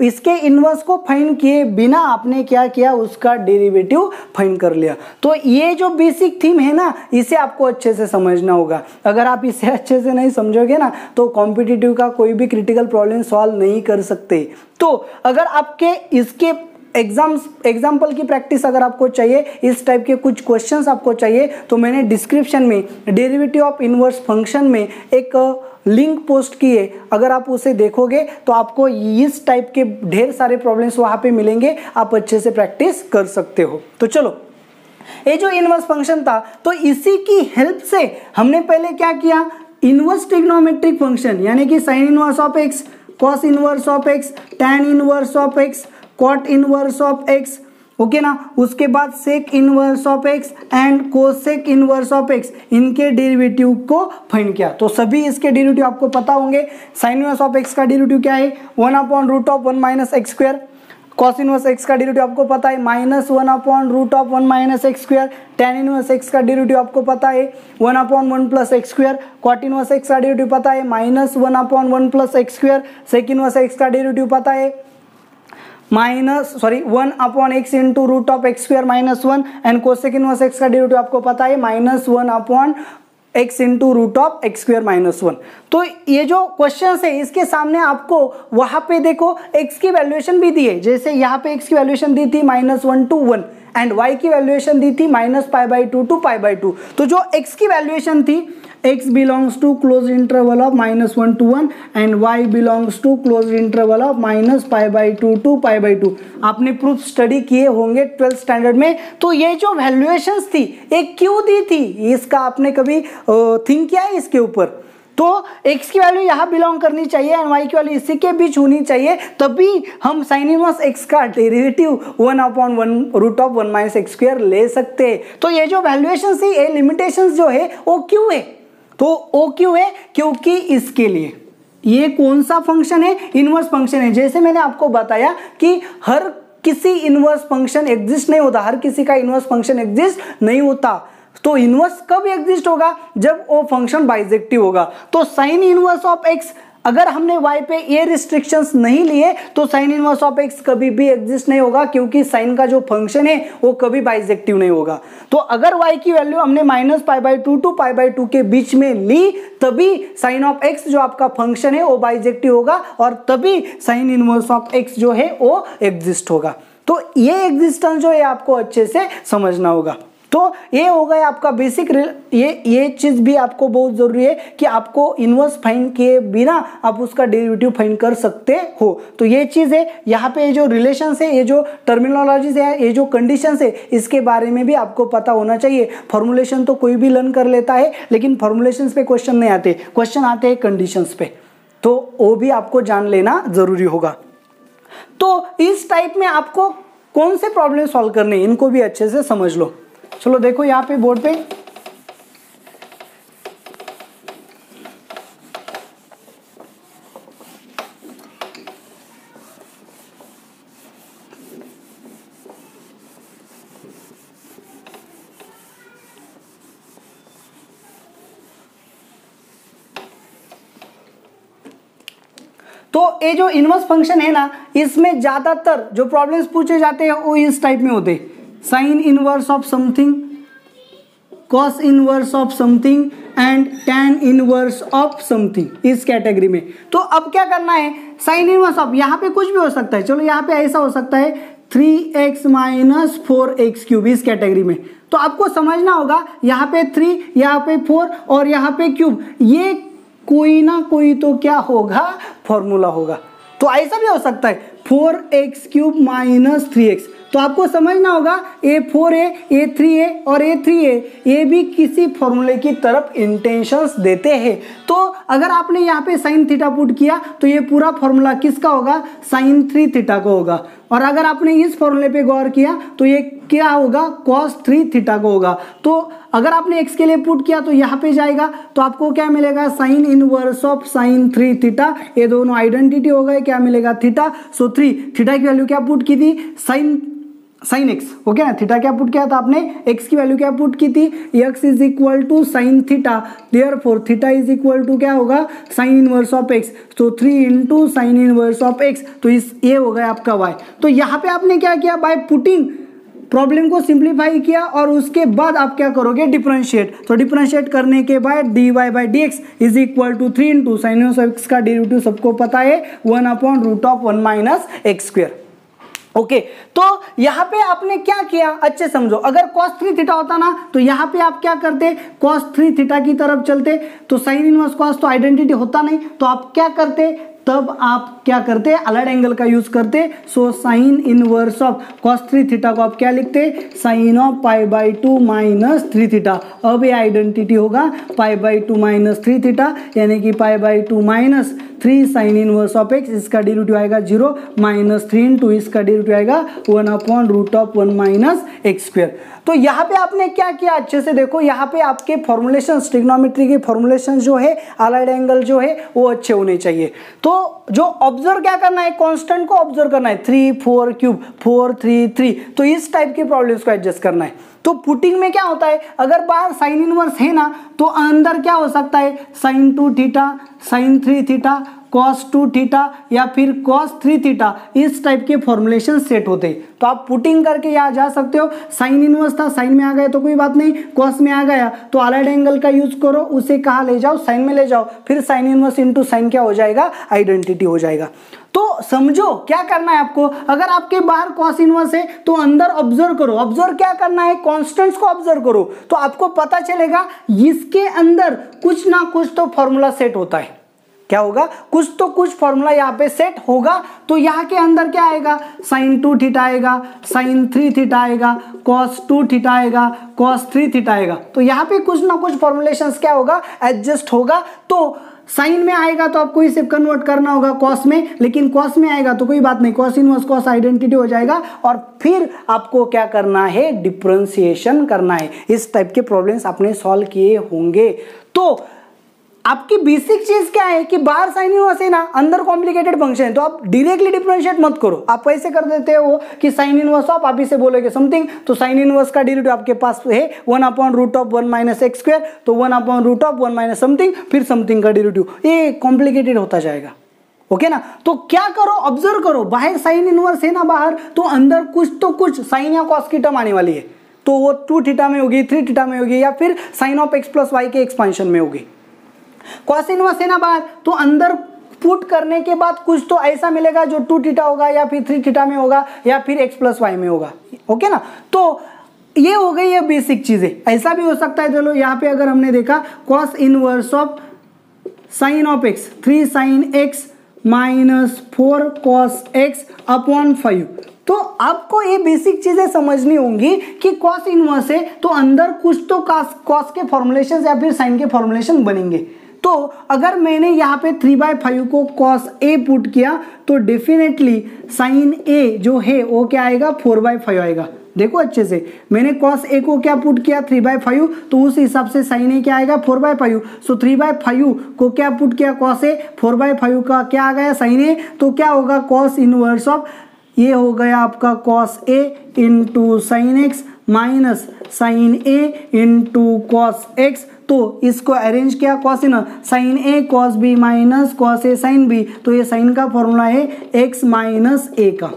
इसके इनवर्स को फाइंड किए बिना आपने क्या किया, उसका डेरिवेटिव फाइंड कर लिया। तो ये जो बेसिक थीम है ना, इसे आपको अच्छे से समझना होगा। अगर आप इसे अच्छे से नहीं समझोगे ना तो कॉम्पिटिटिव का कोई भी क्रिटिकल प्रॉब्लम सॉल्व नहीं कर सकते। तो अगर आपके इसके एग्जाम्स एग्जाम्पल की प्रैक्टिस अगर आपको चाहिए, इस टाइप के कुछ क्वेश्चंस आपको चाहिए, तो मैंने डिस्क्रिप्शन में डेरिवेटिव ऑफ इनवर्स फंक्शन में एक लिंक पोस्ट किए, अगर आप उसे देखोगे तो आपको इस टाइप के ढेर सारे प्रॉब्लम्स वहाँ पे मिलेंगे, आप अच्छे से प्रैक्टिस कर सकते हो। तो चलो, ये जो इनवर्स फंक्शन था तो इसी की हेल्प से हमने पहले क्या किया, इनवर्स ट्रिग्नोमेट्रिक फंक्शन यानी कि sine inverse of x, cos inverse of x, tan inverse of x, cot inverse of x, okay ना। उसके बाद sec inverse of x and cosec inverse of x, इनके डेरिवेटिव को फाइंड किया। तो सभी इसके डेरिवेटिव आपको पता होंगे। साइन इनवर्स ऑफ एक्स का डेरिवेटिव क्या है, one upon root of one minus x square. Cos inverse x का डेरिवेटिव आपको पता है, minus one upon root of one minus x square. Tan inverse x का डेरिवेटिव आपको पता है, one upon one plus x square. Cot inverse x का derivative पता है, minus one upon one plus x square. Sec inverse x का derivative पता है, minus sorry one upon x into root of x square minus one. And cosec inverse x का derivative आपको पता है, minus one upon x into root of x square minus one. तो ये जो क्वेश्चन है इसके सामने आपको वहाँ पे देखो एक्स की वैल्यूएशन भी दी है। जैसे यहाँ पे एक्स की वैल्यूएशन दी थी minus one to one and y की वैल्यूएशन दी थी minus pi by two to pi by two. तो जो एक्स की वैल्यूएशन थी, x belongs to close interval of minus one to one and y belongs to close interval of minus pi by two to pi by two. आपने proof study किए होंगे twelfth standard में। तो ये जो valuations थी ये क्यों दी थी, इसका आपने कभी थिंक किया है इसके ऊपर। तो x की वैल्यू यहाँ बिलोंग करनी चाहिए एंड y की वैल्यू इसी के बीच होनी चाहिए, तभी हम साइन इनवर्स x का derivative one upon one root of one minus x square ले सकते हैं। तो ये जो वैल्यूएशन है ये लिमिटेशन जो है वो क्यों है, तो वो क्यों है क्योंकि इसके लिए ये कौन सा फंक्शन है, इनवर्स फंक्शन है। जैसे मैंने आपको बताया कि हर किसी इनवर्स फंक्शन एग्जिस्ट नहीं होता, हर किसी का इनवर्स फंक्शन एग्जिस्ट नहीं होता। तो इनवर्स कब एग्जिस्ट होगा, जब वो फंक्शन बाइजेक्टिव होगा। तो साइन इनवर्स ऑफ एक्स, अगर हमने y पे ये रिस्ट्रिक्शंस नहीं लिए तो साइन इनवर्स ऑफ x कभी भी एग्जिस्ट नहीं होगा, क्योंकि साइन का जो फंक्शन है वो कभी बाइजेक्टिव नहीं होगा। तो अगर y की वैल्यू हमने minus pi by two to pi by two के बीच में ली, तभी साइन ऑफ x जो आपका फंक्शन है वो बाइजेक्टिव होगा और तभी साइन इनवर्स ऑफ x जो है वो एग्जिस्ट होगा। तो ये एग्जिस्टेंस जो है आपको अच्छे से समझना होगा। तो ये हो गया आपका बेसिक। ये ये चीज़ भी आपको बहुत ज़रूरी है कि आपको इनवर्स फाइंड किए बिना आप उसका डेरिवेटिव फाइंड कर सकते हो। तो ये चीज़ है, यहाँ पे ये जो रिलेशंस है, ये जो टर्मिनोलॉजीज है, ये जो कंडीशंस है, इसके बारे में भी आपको पता होना चाहिए। फॉर्मुलेशन तो कोई भी लर्न कर लेता है, लेकिन फॉर्मुलेशंस पे क्वेश्चन नहीं आते, क्वेश्चन आते हैं कंडीशंस पे। तो वो भी आपको जान लेना ज़रूरी होगा। तो इस टाइप में आपको कौन से प्रॉब्लम सॉल्व करने, इनको भी अच्छे से समझ लो। चलो देखो यहाँ पे बोर्ड पे, तो ये जो इनवर्स फंक्शन है ना, इसमें ज्यादातर जो प्रॉब्लम्स पूछे जाते हैं वो इस टाइप में होते हैं। Sine inverse of something, cos inverse of something and tan inverse of something, इस कैटेगरी में। तो अब क्या करना है, साइन इनवर्स ऑफ यहाँ पे कुछ भी हो सकता है। चलो यहाँ पे ऐसा हो सकता है three x minus four x cube, इस कैटेगरी में। तो आपको समझना होगा यहाँ पे थ्री, यहाँ पे फोर और यहाँ पे क्यूब, ये कोई ना कोई तो क्या होगा, फॉर्मूला होगा। तो ऐसा भी हो सकता है four x cube minus three x. तो आपको समझना होगा ए फोर ए, ए थ्री ए और ए थ्री ए, ये भी किसी फॉर्मूले की तरफ इंटेंशंस देते हैं। तो अगर आपने यहाँ पे साइन थीटा पुट किया तो ये पूरा फॉर्मूला किसका होगा, साइन थ्री थीटा का होगा। और अगर आपने इस फॉर्मूले पे गौर किया तो ये क्या होगा, कॉस थ्री थीटा का होगा। तो अगर आपने एक्स के लिए पुट किया तो यहाँ पे जाएगा, तो आपको क्या मिलेगा, sine inverse of sine three theta. ये दोनों आइडेंटिटी हो गए, क्या मिलेगा, थीटा। सो थ्री, थीटा की वैल्यू क्या पुट की थी, साइन साइन एक्स, ओके ना। थीटा क्या पुट किया था आपने, एक्स की वैल्यू क्या पुट की थी, x is equal to sine theta. Therefore theta is equal to क्या होगा, साइन इनवर्स ऑफ एक्स। तो three into sine inverse of x, तो इस ये हो गया आपका वाई। तो यहाँ पे आपने क्या किया, बाय पुटिंग प्रॉब्लम को सिंप्लीफाई किया और उसके बाद आप क्या करोगे, डिफरेंशिएट। तो डिफरेंशिएट करने के बाद D Y by D x is equal to three into sine inverse of x का डेरिवेटिव सबको पता है, one upon root of one minus x square. Okay okay, तो यहाँ पे आपने क्या किया, अच्छे समझो। अगर cos थ्री थीटा होता ना तो यहाँ पे आप क्या करते, cos थ्री थीटा की तरफ चलते। तो साइन इनवर्स cos तो आइडेंटिटी होता नहीं, तो आप क्या करते, तब आप क्या करते, अलग एंगल का यूज करते। So sine inverse of cos three theta को आप क्या लिखते, sine of pi by two minus three theta. अब ये आइडेंटिटी होगा pi by two minus three theta, यानी कि pi by two minus three sine inverse of x, इसका डेरिवेटिव आएगा जीरो, माइनस थ्री इंटू इसका डेरिवेटिव आएगा one upon root of one minus x square. तो यहाँ पे आपने क्या किया, अच्छे से देखो, यहाँ पे आपके फॉर्मुलेशन, ट्रिग्नोमेट्री के फॉर्मुलेशन जो है, अलाइड एंगल जो है वो अच्छे होने चाहिए। तो जो ऑब्जर्व क्या करना है, कांस्टेंट को ऑब्जर्व करना है, three four cube four three three, तो इस टाइप की प्रॉब्लम्स को एडजस्ट करना है। तो पुटिंग में क्या होता है, अगर बाहर साइन इनवर्स है ना तो अंदर क्या हो सकता है, sine two theta, sine three theta, cos two theta या फिर कॉस थ्री थीटा, इस टाइप के फॉर्मुलेशन सेट होते हैं। तो आप पुटिंग करके यहाँ जा सकते हो, साइन इनवर्स था, साइन में आ गया तो कोई बात नहीं, कॉस में आ गया तो अलाइड एंगल का यूज करो, उसे कहाँ ले जाओ, साइन में ले जाओ, फिर साइन इनवर्स इंटू साइन क्या हो जाएगा, आइडेंटिटी हो जाएगा। तो समझो क्या करना है आपको, अगर आपके बाहर कॉस इनवर्स है तो अंदर ऑब्जर्व करो, ऑब्जर्व क्या करना है, कॉन्स्टेंट्स को ऑब्जर्व करो, तो आपको पता चलेगा इसके अंदर कुछ ना कुछ तो फॉर्मूला सेट होता है, क्या होगा, कुछ तो कुछ फॉर्मूला यहाँ पे सेट होगा। तो यहाँ के अंदर क्या आएगा, साइन टू थीटा आएगा, साइन थ्री थीटा आएगा, कॉस टू थीटा आएगा, कॉस थ्री थीटा आएगा, तो यहाँ पे कुछ ना कुछ फॉर्मुलेशंस क्या होगा, एडजस्ट होगा। तो साइन में आएगा तो आपको इसे कन्वर्ट करना होगा कॉस में, लेकिन कॉस में आएगा तो कोई बात नहीं, कॉस इनवर्स कॉस आइडेंटिटी हो जाएगा, और फिर आपको क्या करना है, डिफ्रेंसिएशन करना है। इस टाइप के प्रॉब्लम्स आपने सॉल्व किए होंगे। तो आपकी बेसिक चीज क्या है कि बाहर साइन इनवर्स है ना, अंदर कॉम्प्लिकेटेड फंक्शन है, तो आप डायरेक्टली डिफरेंशिएट मत करो, आप ऐसे कर देते हो कि साइन इनवर्स ऑफ, आप इसे बोलोगे समथिंग, तो साइन इनवर्स का डेरिवेटिव आपके पास है one upon root of one minus x square, तो one upon root of one minus something, फिर समथिंग का डेरिवेटिव, ये कॉम्प्लिकेटेड होता जाएगा। ओके ना, तो क्या करो, ऑब्जर्व करो, बाहर साइन इनवर्स है ना बाहर, तो अंदर कुछ तो कुछ साइन या कॉस की टर्म आने वाली है, तो वो टू थीटा में होगी, थ्री थीटा में होगी, या फिर sine of x plus Y के एक्सपेंशन में होगी। कॉस इनवर्स है ना बाहर, तो अंदर पुट करने के बाद कुछ तो ऐसा मिलेगा जो टू थीटा होगा या फिर थ्री थीटा में होगा या फिर एक्स प्लस वाई में होगा। ओके ना, तो ये हो गई ये बेसिक चीजें। ऐसा भी हो सकता है, चलो यहाँ पे अगर हमने देखा cos inverse of sine of X, three sine x minus four cos x upon five, तो आपको ये बेसिक चीजें समझनी होंगी कि कॉस इनवर्स है तो अंदर कुछ तो कॉस के फॉर्मुलेशन या फिर साइन के फॉर्मुलेशन बनेंगे। तो अगर मैंने यहाँ पे थ्री बाई फाइव को कॉस ए पुट किया तो डेफिनेटली साइन ए जो है वो क्या आएगा, फोर बाई फाइव आएगा। देखो अच्छे से, मैंने कॉस ए को क्या पुट किया, थ्री बाई फाइव, तो उस हिसाब से साइन ए क्या आएगा, four by five. So three by five को क्या पुट किया, cos A, four by five का क्या आ गया, साइन ए, तो क्या होगा, कॉस इनवर्स ऑफ ये हो गया आपका कॉस ए into sine x minus sine ए इंटू कॉस एक्स। तो इसको अरेंज किया cos in, sine A cos B minus cos A sine B, तो ये साइन का फॉर्मूला है एक्स माइनस ए का।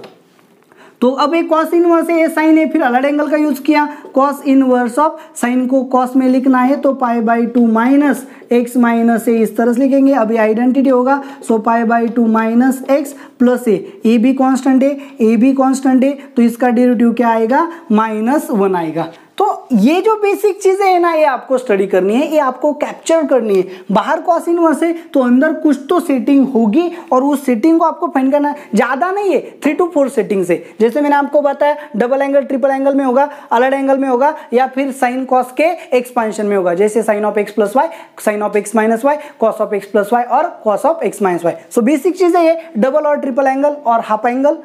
तो अब ये कॉस इनवर्स है, ये साइन है, फिर अलाइड एंगल का यूज किया, कॉस इनवर्स ऑफ साइन को कॉस में लिखना है तो pi by two minus X minus A, इस तरह से लिखेंगे, अभी आइडेंटिटी होगा। So pi by two minus x plus A, A भी कांस्टेंट है, ए भी कांस्टेंट है, तो इसका डेरिवेटिव क्या आएगा, माइनस वन आएगा। तो ये जो बेसिक चीज़ें हैं ना, ये आपको स्टडी करनी है, ये आपको कैप्चर करनी है। बाहर कॉस इनवर्स है तो अंदर कुछ तो सेटिंग होगी और उस सेटिंग को आपको फाइंड करना है। ज़्यादा नहीं है, थ्री टू फोर सेटिंग से, जैसे मैंने आपको बताया डबल एंगल ट्रिपल एंगल में होगा, अलाइड एंगल में होगा, या फिर साइन कॉस के एक्सपेंशन में होगा, जैसे sine of x plus Y, sine of x minus Y, cos of x plus Y और cos of x minus Y. So basic चीज़ें ये, डबल और ट्रिपल एंगल और हाफ एंगल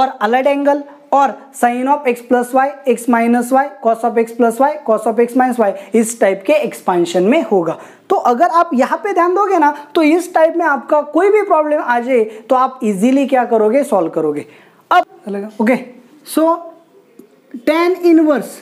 और अलाइड एंगल और sine of x plus Y, x minus Y, cos of x plus Y, cos of x minus Y, इस type के expansion में होगा। तो अगर आप यहाँ पे ध्यान दोगे ना तो इस टाइप में आपका कोई भी प्रॉब्लम आ जाए तो आप इजीली क्या करोगे, सॉल्व करोगे। अब okay, so tan inverse,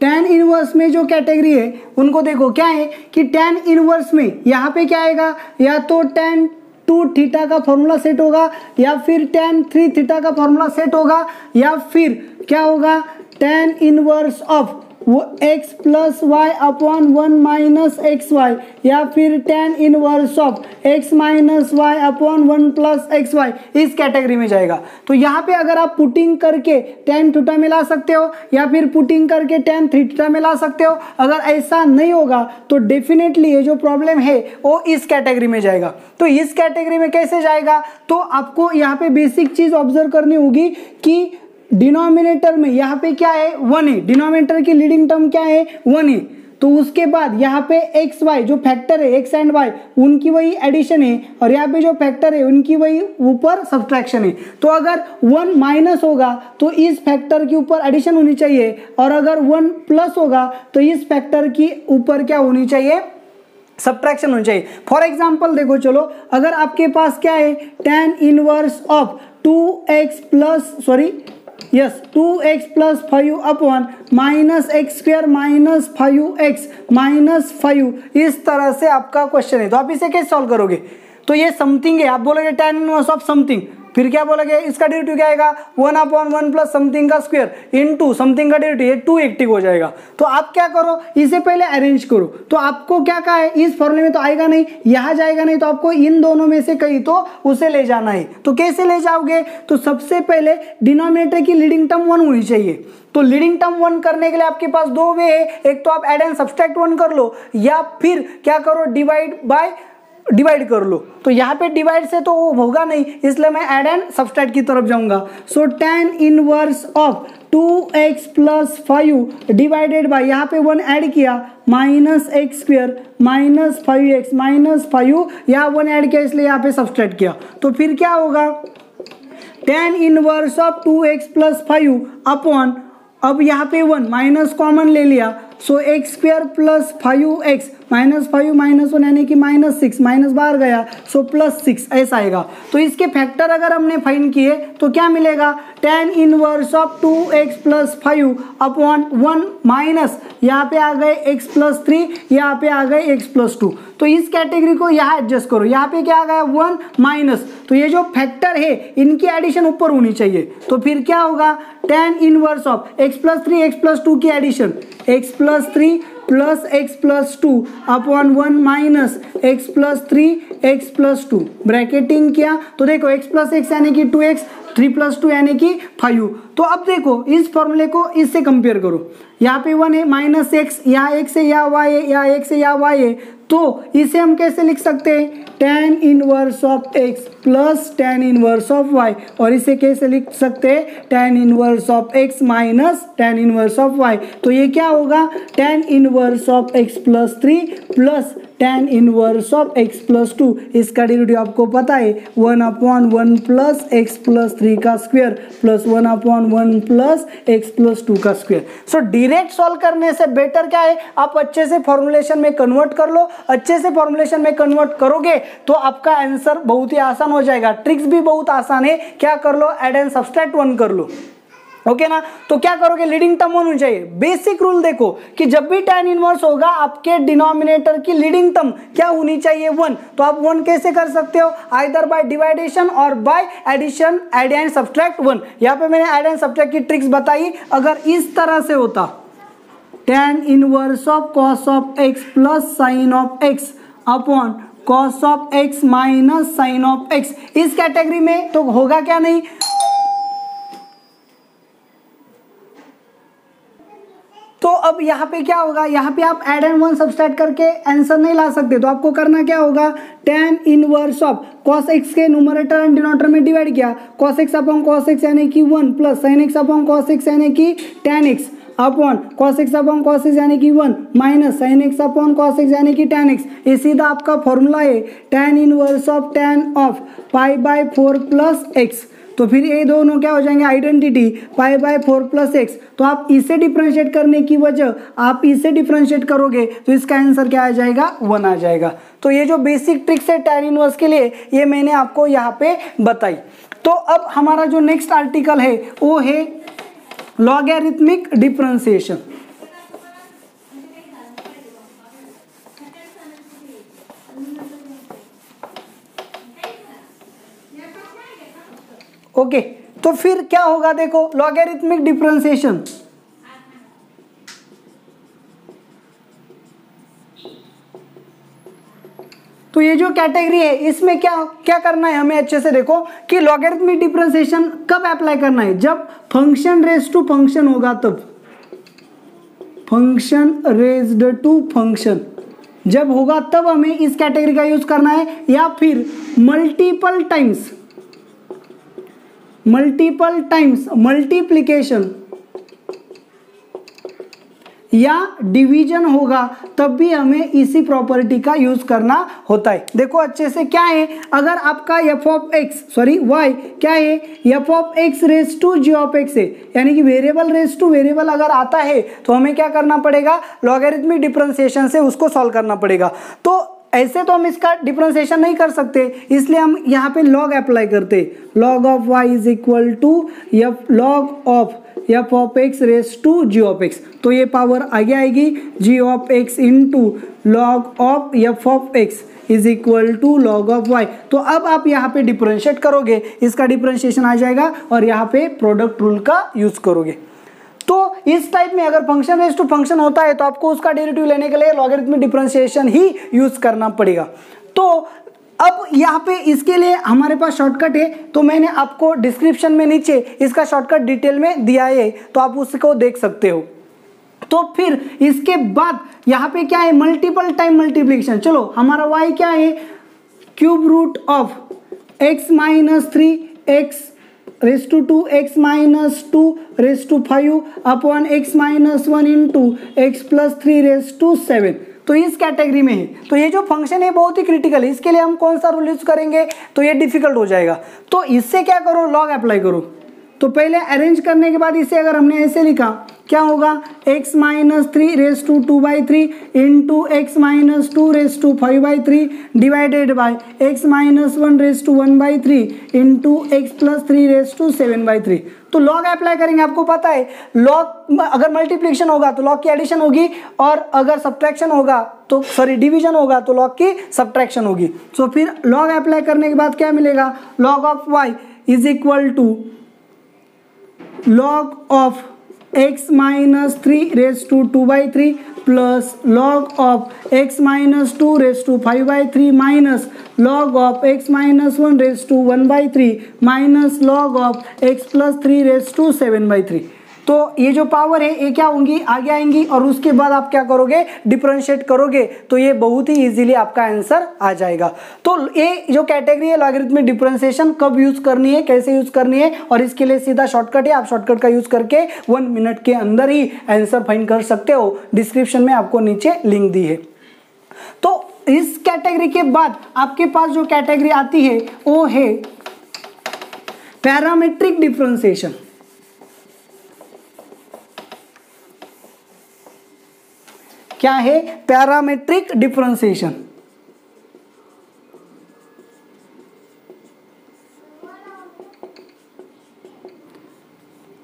tan inverse में जो कैटेगरी है उनको देखो क्या है कि टेन इनवर्स में यहाँ पे क्या आएगा, या तो टेन टू थीटा का फॉर्मूला सेट होगा, या फिर टेन थ्री थीटा का फॉर्मूला सेट होगा, या फिर क्या होगा, टेन इनवर्स ऑफ वो X plus Y upon one minus x Y, या फिर tan inverse of x minus Y upon one plus x Y, इस कैटेगरी में जाएगा। तो यहाँ पे अगर आप पुटिंग करके टेन थीटा में ला सकते हो, या फिर पुटिंग करके टेन थ्री थीटा में ला सकते हो। अगर ऐसा नहीं होगा तो डेफिनेटली ये जो प्रॉब्लम है वो इस कैटेगरी में जाएगा। तो इस कैटेगरी में कैसे जाएगा, तो आपको यहाँ पे बेसिक चीज़ ऑब्जर्व करनी होगी कि डिनोमिनेटर में यहाँ पे क्या है, वन है, डिनोमिनेटर की लीडिंग टर्म क्या है, वन है, तो उसके बाद यहाँ पे एक्स वाई जो फैक्टर है एक्स एंड वाई उनकी वही एडिशन है और यहाँ पे जो फैक्टर है उनकी वही ऊपर सब्ट्रैक्शन है। तो अगर वन माइनस होगा तो इस फैक्टर के ऊपर एडिशन होनी चाहिए और अगर वन प्लस होगा तो इस फैक्टर की ऊपर क्या होनी चाहिए, सब्ट्रैक्शन होनी चाहिए। फॉर एग्जाम्पल देखो, चलो अगर आपके पास क्या है tan inverse of two X plus sorry yes two X plus five upon minus x square minus five X minus five, इस तरह से आपका क्वेश्चन है। तो आप इसे कैसे सॉल्व करोगे? तो ये समथिंग है, आप बोलोगे टेन इनवर्स ऑफ समथिंग, फिर क्या बोलोगे इसका डेरिवेटिव क्या आएगा one upon one plus something का स्क्वायर इन टू समथिंग का डेरिवेटिव, ये टू एक्टिव हो जाएगा। तो आप क्या करो, इसे पहले अरेंज करो। तो आपको क्या कहा है, इस फॉर्मूले में तो आएगा नहीं, यहाँ जाएगा नहीं, तो आपको इन दोनों में से कहीं तो उसे ले जाना है। तो कैसे ले जाओगे? तो सबसे पहले डिनोमिनेटर की लीडिंग टर्म वन होनी चाहिए। तो लीडिंग टर्म वन करने के लिए आपके पास दो वे है, एक तो आप एड एंड सब्सट्रैक्ट वन कर लो या फिर क्या करो डिवाइड बाय डिवाइड कर लो। तो यहाँ पे डिवाइड से तो वो होगा नहीं, इसलिए मैं ऐड एंड सब्सट्रैक्ट की तरफ जाऊंगा। So tan inverse of two X plus five divided by, यहाँ पे वन ऐड किया minus x square minus five X minus five, यहाँ वन ऐड किया इसलिए यहाँ पे सब्सट्रैक्ट किया। तो फिर क्या होगा tan inverse of two X plus five upon, अब यहाँ पे वन माइनस कॉमन ले लिया, so x square plus five X minus five minus one यानी कि माइनस सिक्स, माइनस बाहर गया सो प्लस सिक्स ऐसा आएगा। तो इसके फैक्टर अगर हमने फाइंड किए तो क्या मिलेगा tan inverse of two X plus five upon one minus, यहाँ पे आ गए एक्स प्लस थ्री, यहाँ पे आ गए एक्स प्लस टू। तो इस कैटेगरी को यहाँ एडजस्ट करो, यहाँ पे क्या आ गया वन माइनस, तो ये जो फैक्टर है इनकी एडिशन ऊपर होनी चाहिए। तो फिर क्या होगा tan inverse of x plus three X plus two की addition X plus three plus x plus two upon one minus x plus three X plus two, bracketing किया तो देखो एक्स प्लस एक्स यानी कि two X, three plus two यानी कि five. तो अब देखो इस फॉर्मूले को इससे कंपेयर करो, यहाँ पे वन है माइनस एक्स, यहाँ एक्स है यहाँ वाई है, यहाँ एक्स है यहाँ वाई है, तो इसे हम कैसे लिख सकते हैं tan inverse of x plus tan inverse of Y, और इसे कैसे लिख सकते हैं tan inverse of x minus tan inverse of Y. तो ये क्या होगा tan inverse of x plus three plus tan inverse of x plus two, इसका डेरिवेटिव आपको पता है one upon one plus x plus three का square plus one upon one plus x plus two का स्क्वायर। सो डायरेक्ट सॉल्व करने से better क्या है, आप अच्छे से फॉर्मुलेशन में कन्वर्ट कर लो। अच्छे से फॉर्मुलेशन में कन्वर्ट करोगे तो आपका आंसर बहुत ही आसान हो जाएगा। ट्रिक्स भी बहुत आसान है, क्या कर लो ऐड एंड सब्सट्रैक्ट वन कर लो, ओके okay ना। तो क्या करोगे लीडिंग टर्म होनी चाहिए। बेसिक रूल देखो कि जब भी tan इनवर्स होगा आपके डिनोमिनेटर की लीडिंग टर्म क्या होनी चाहिए वन। तो आप वन कैसे कर सकते हो आइदर बाय डिवाइडेशन और by addition, add and subtract one. यहाँ पे मैंने ऐड एंड सब्सट्रैक्ट की ट्रिक्स बताई। अगर इस तरह से होता tan inverse of cos of x plus sine of x upon cos of x minus sine of x, इस कैटेगरी में तो होगा क्या नहीं, तो अब यहाँ पे क्या होगा, यहाँ पे आप एड एंड वन सब्सट्रैक्ट करके आंसर नहीं ला सकते। तो आपको करना क्या होगा tan inverse of cos X के न्यूमरेटर एंड डिनोमिनेटर में डिवाइड किया, cos x upon cos X यानी कि one plus sine X upon cos X यानी कि tan X upon cos x upon cos X यानी कि one minus sine X upon cos X यानी कि tan एक्स। ये सीधा आपका फॉर्मूला है tan inverse of tan of pi by four plus x. तो फिर ये दोनों क्या हो जाएंगे identity pi by four plus x. तो आप इसे डिफ्रेंशिएट करने की वजह आप इसे डिफ्रेंशिएट करोगे तो इसका आंसर क्या आ जाएगा वन आ जाएगा। तो ये जो बेसिक ट्रिक्स है tan इनवर्स के लिए ये मैंने आपको यहाँ पे बताई। तो अब हमारा जो नेक्स्ट आर्टिकल है वो है लॉगरिथमिक डिफ्रेंशिएशन। ओके okay, तो फिर क्या होगा देखो लॉगरिथमिक डिफरेंशिएशन। तो ये जो कैटेगरी है इसमें क्या क्या करना है हमें अच्छे से देखो कि लॉगरिथमिक डिफरेंशिएशन कब अप्लाई करना है, जब फंक्शन रेज टू फंक्शन होगा तब, फंक्शन रेज्ड टू फंक्शन जब होगा तब हमें इस कैटेगरी का यूज करना है, या फिर multiple times multiple times multiplication या डिवीजन होगा तब भी हमें इसी प्रॉपर्टी का यूज करना होता है। देखो अच्छे से क्या है, अगर आपका F of x sorry Y क्या है, F of x raise to ji of x है, यानी कि वेरिएबल रेस टू वेरिएबल अगर आता है तो हमें क्या करना पड़ेगा, लॉगरिथमिक डिफरेंशिएशन से उसको सॉल्व करना पड़ेगा। तो ऐसे तो हम इसका डिफरेंशिएशन नहीं कर सकते, इसलिए हम यहाँ पे लॉग अप्लाई करते, log of Y is equal to F log of F of x raise to ji of x, तो ये पावर आगे आएगी जी of x into log of F of x is equal to log of Y. तो अब आप यहाँ पे differentiate करोगे, इसका डिफरेंशिएशन आ जाएगा और यहाँ पे प्रोडक्ट रूल का यूज करोगे। तो इस टाइप में अगर फंक्शन रेस टू फंक्शन होता है तो आपको उसका डेरिवेटिव लेने के लिए लॉगरिथमिक डिफरेंशिएशन ही यूज करना पड़ेगा। तो अब यहाँ पे इसके लिए हमारे पास शॉर्टकट है, तो मैंने आपको डिस्क्रिप्शन में नीचे इसका शॉर्टकट डिटेल में दिया है, तो आप उसको देख सकते हो। तो फिर इसके बाद यहाँ पे क्या है, मल्टीपल टाइम मल्टीप्लिकेशन। चलो हमारा वाई क्या है, cube root of x minus three x raise to two x minus two raise to five upon x minus one into x plus three raise to seven, तो इस category में है। तो ये जो फंक्शन है बहुत ही क्रिटिकल है, इसके लिए हम कौन सा रूल यूज करेंगे, तो ये डिफिकल्ट हो जाएगा। तो इससे क्या करो, लॉग अप्लाई करो। तो पहले अरेंज करने के बाद इसे अगर हमने ऐसे लिखा क्या होगा, x minus three raise to two by three into x minus two raise to five by three divided by x minus one raise to one by three into x plus three raise to seven by three. तो log apply करेंगे, आपको पता है log अगर multiplication होगा तो log की addition होगी, और अगर सब्ट्रैक्शन होगा तो सॉरी डिवीजन होगा तो लॉग की सब्ट्रैक्शन होगी। तो फिर लॉग अप्लाई करने के बाद क्या मिलेगा, log of Y is equal to log of x minus three raise to two by three plus log of x minus two raise to five by three minus log of x minus one raise to one by three minus log of x plus three raise to seven by three. तो ये जो power है ये क्या होंगी, आगे आएंगी, और उसके बाद आप क्या करोगे, डिफरेंशिएट करोगे, तो ये बहुत ही इजीली आपका आंसर आ जाएगा। तो ये जो कैटेगरी है लॉगरिथमिक डिफरेंशिएशन कब यूज करनी है, कैसे यूज करनी है, और इसके लिए सीधा शॉर्टकट है, आप शॉर्टकट का यूज करके वन मिनट के अंदर ही आंसर फाइंड कर सकते हो। डिस्क्रिप्शन में आपको नीचे लिंक दी है। तो इस कैटेगरी के बाद आपके पास जो कैटेगरी आती है वो है पैरामेट्रिक डिफरेंशिएशन। क्या है, पैरामेट्रिक डिफरेंशिएशन।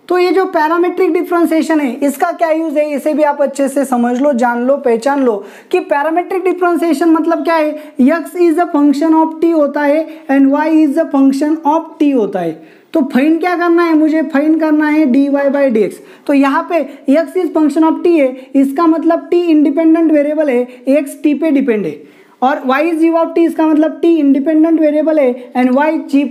तो ये जो पैरामेट्रिक डिफरेंशिएशन है इसका क्या यूज है, इसे भी आप अच्छे से समझ लो, जान लो, पहचान लो कि पैरामेट्रिक डिफरेंशिएशन मतलब क्या है। x is a function of t होता है and y is a function of t होता है। तो फाइंड क्या करना है, मुझे फाइंड करना है D Y by D x. तो यहाँ पे x is function of t है, इसका मतलब t इंडिपेंडेंट वेरिएबल है, x t पे डिपेंड है, और y is u of t, इसका मतलब t इंडिपेंडेंट वेरिएबल है एंड y t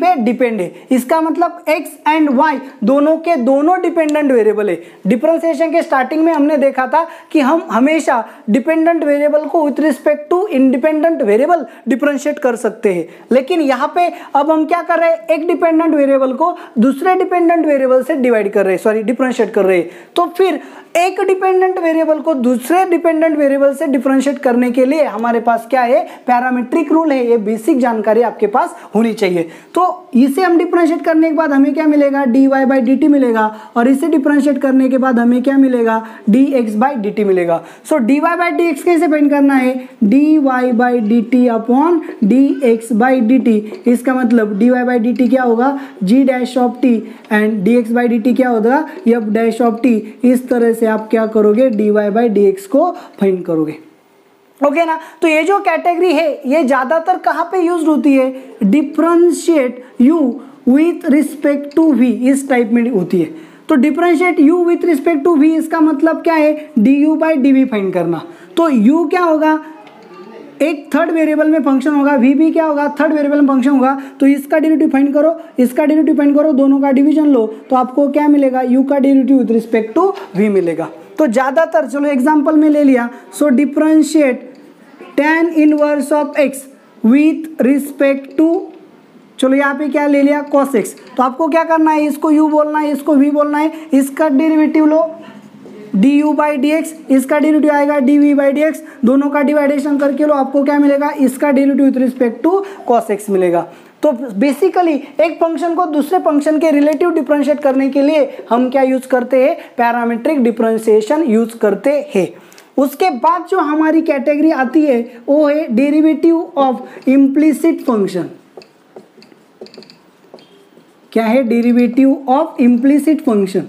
पे डिपेंड है, इसका मतलब x एंड y दोनों के दोनों डिपेंडेंट वेरिएबल है। डिफरेंशिएशन के स्टार्टिंग में हमने देखा था कि हम हमेशा डिपेंडेंट वेरिएबल को with respect to independent variable differentiate कर सकते हैं, लेकिन यहाँ पे अब हम क्या कर रहे हैं, एक डिपेंडेंट वेरिएबल को दूसरे डिपेंडेंट वेरिएबल से डिवाइड कर रहे हैं, सॉरी डिफरेंशिएट कर रहे हैं। तो फिर एक डिपेंडेंट वेरिएबल को दूसरे डिपेंडेंट वेरिएबल से डिफरेंशिएट करने के लिए हमारे पास क्या है, पैरामेट्रिक रूल है। ये बेसिक जानकारी आपके पास होनी चाहिए। तो इसे हम डिफरेंशिएट करने के बाद हमें क्या मिलेगा, d Y by d t मिलेगा, और इसे डिफरेंशिएट करने के बाद हमें क्या मिलेगा, d x by d t मिलेगा। So d Y by D x कैसे फाइंड करना है, D Y by d t upon d x by d t, इसका मतलब d Y by d t क्या होगा, जी dash of t, and d x by d t क्या होगा, f dash of T. इस तरह से आप क्या करोगे, d Y by D x को फाइंड करोगे, ओके okay ना। तो ये जो कैटेगरी है ये ज़्यादातर कहाँ पे यूज होती है, differentiate u with respect to v, इस टाइप में होती है। तो differentiate u with respect to v, इसका मतलब क्या है, d u by d v find करना। तो यू क्या होगा, एक थर्ड वेरिएबल में फंक्शन होगा, वी भी क्या होगा, थर्ड वेरिएबल में फंक्शन होगा। तो इसका डेरिवेटिव फाइंड करो, इसका डेरिवेटिव फाइंड करो, दोनों का डिवीजन लो, तो आपको क्या मिलेगा, यू का derivative with respect to v मिलेगा। तो ज़्यादातर चलो एग्जांपल में ले लिया। So differentiate tan inverse of x with respect to, चलो यहाँ पे क्या ले लिया, कॉस एक्स। तो आपको क्या करना है, इसको यू बोलना है, इसको वी बोलना है, इसका डेरिवेटिव लो, d u by D x, इसका डेरिवेटिव आएगा d v by D x, दोनों का डिवाइडेशन करके लो, आपको क्या मिलेगा, इसका derivative with respect to cos x मिलेगा। तो बेसिकली एक फंक्शन को दूसरे फंक्शन के रिलेटिव डिफ्रेंशिएट करने के लिए हम क्या यूज करते हैं, पैरामीट्रिक डिफ्रेंशिएशन यूज करते हैं। उसके बाद जो हमारी कैटेगरी आती है वो है डेरिवेटिव ऑफ इम्प्लिसिट फंक्शन। क्या है, डेरिवेटिव ऑफ इम्प्लिसिट फंक्शन।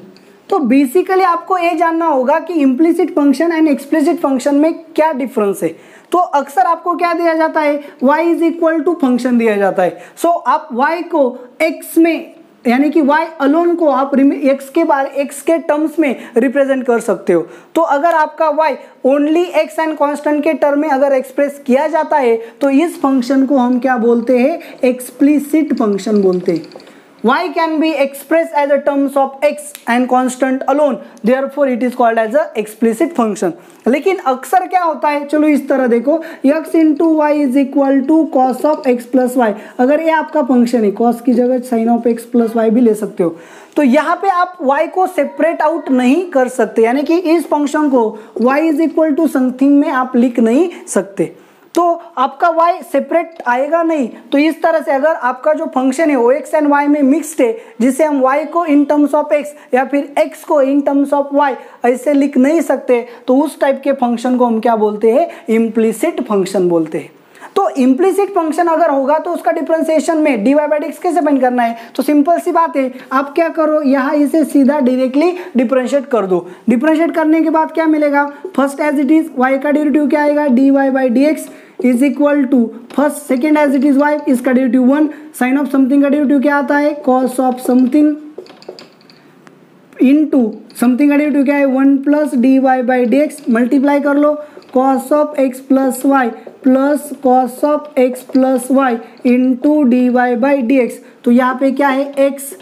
तो बेसिकली आपको ये जानना होगा कि implicit function and explicit function में क्या डिफरेंस है। तो अक्सर आपको क्या दिया जाता है, y is equal to function दिया जाता है। सो so, आप y को x में यानी कि y अलोन को आप x के बार x के टर्म्स में रिप्रेजेंट कर सकते हो। तो अगर आपका y only x and constant के टर्म में अगर एक्सप्रेस किया जाता है तो इस फंक्शन को हम क्या बोलते हैं, एक्सप्लिसिट फंक्शन बोलते हैं। y can be expressed as a terms of x and constant alone, therefore it is called as a explicit function। लेकिन अक्सर क्या होता है, चलो इस तरह देखो, x into y is equal to cos of x plus y। अगर ये आपका फंक्शन है, cos की जगह sin of x plus y भी ले सकते हो। तो यहाँ पे आप y को सेपरेट आउट नहीं कर सकते, यानी कि इस फंक्शन को y is equal to something में आप लिख नहीं सकते। तो आपका y सेपरेट आएगा नहीं। तो इस तरह से अगर आपका जो फंक्शन है वो x एंड y में मिक्स्ड है, जिसे हम y को इन टर्म्स ऑफ x या फिर x को इन टर्म्स ऑफ y ऐसे लिख नहीं सकते, तो उस टाइप के फंक्शन को हम क्या बोलते हैं, इम्प्लिसिट फंक्शन बोलते हैं। तो इम्प्लिसिट फंक्शन अगर होगा तो उसका डिफ्रेंसिएशन में dy बाई dx कैसे फाइंड करना है, तो सिंपल सी बात है, आप क्या करो, यहाँ इसे सीधा डायरेक्टली डिफ्रेंशिएट कर दो। डिफ्रेंशिएट करने के बाद क्या मिलेगा, first as it is y का डेरिवेटिव क्या आएगा, dy by dx is equal to first second as it is y, इसका derivative one, sine of something का डेरिवेटिव क्या आता है, cos of something, into something का डेरिवेटिव क्या है, one plus d Y by D x, multiply कर लो cos of x plus y plus cos of x plus y into d Y by D x. तो यहाँ पे क्या है, x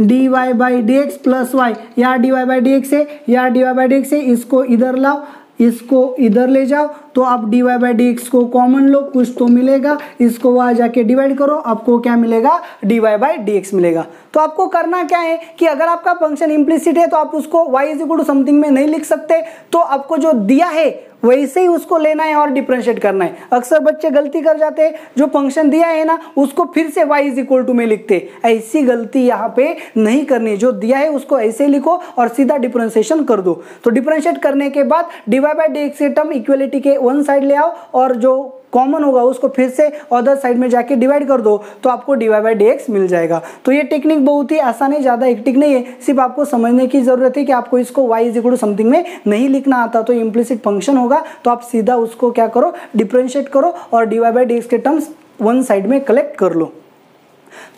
d Y by D x plus y, यहाँ d Y by D x है, यहाँ d Y by D x है, इसको इधर लाओ, इसको इधर ले जाओ, तो आप dy बाई डी एक्स को कॉमन लो, कुछ तो मिलेगा, इसको वहाँ जाके डिवाइड करो, आपको क्या मिलेगा, dy बाई डी एक्स मिलेगा। तो आपको करना क्या है कि अगर आपका फंक्शन इम्प्लिसिट है तो आप उसको y is equal to something में नहीं लिख सकते, तो आपको जो दिया है वैसे ही उसको लेना है और डिफ्रेंशिएट करना है। अक्सर बच्चे गलती कर जाते हैं, जो फंक्शन दिया है ना उसको फिर से y इज इक्वल टू में लिखते, ऐसी गलती यहाँ पे नहीं करनी है। जो दिया है उसको ऐसे लिखो और सीधा डिफ्रेंशिएशन कर दो। तो डिफ्रेंशिएट करने के बाद dy बाई डी एक्स के टर्म इक्वलिटी के वन साइड ले आओ और जो कॉमन होगा उसको फिर से अदर साइड में जाके डिवाइड कर दो, तो आपको dy बाई डी एक्स मिल जाएगा। तो ये टेक्निक बहुत ही आसान है, ज़्यादा एक्टिक नहीं है, सिर्फ आपको समझने की ज़रूरत है कि आपको इसको y is equal to something में नहीं लिखना आता तो इम्प्लिसिट फंक्शन होगा, तो आप सीधा उसको क्या करो, डिफ्रेंशिएट करो और dy बाई डी एक्स के टर्म्स वन साइड में कलेक्ट कर लो।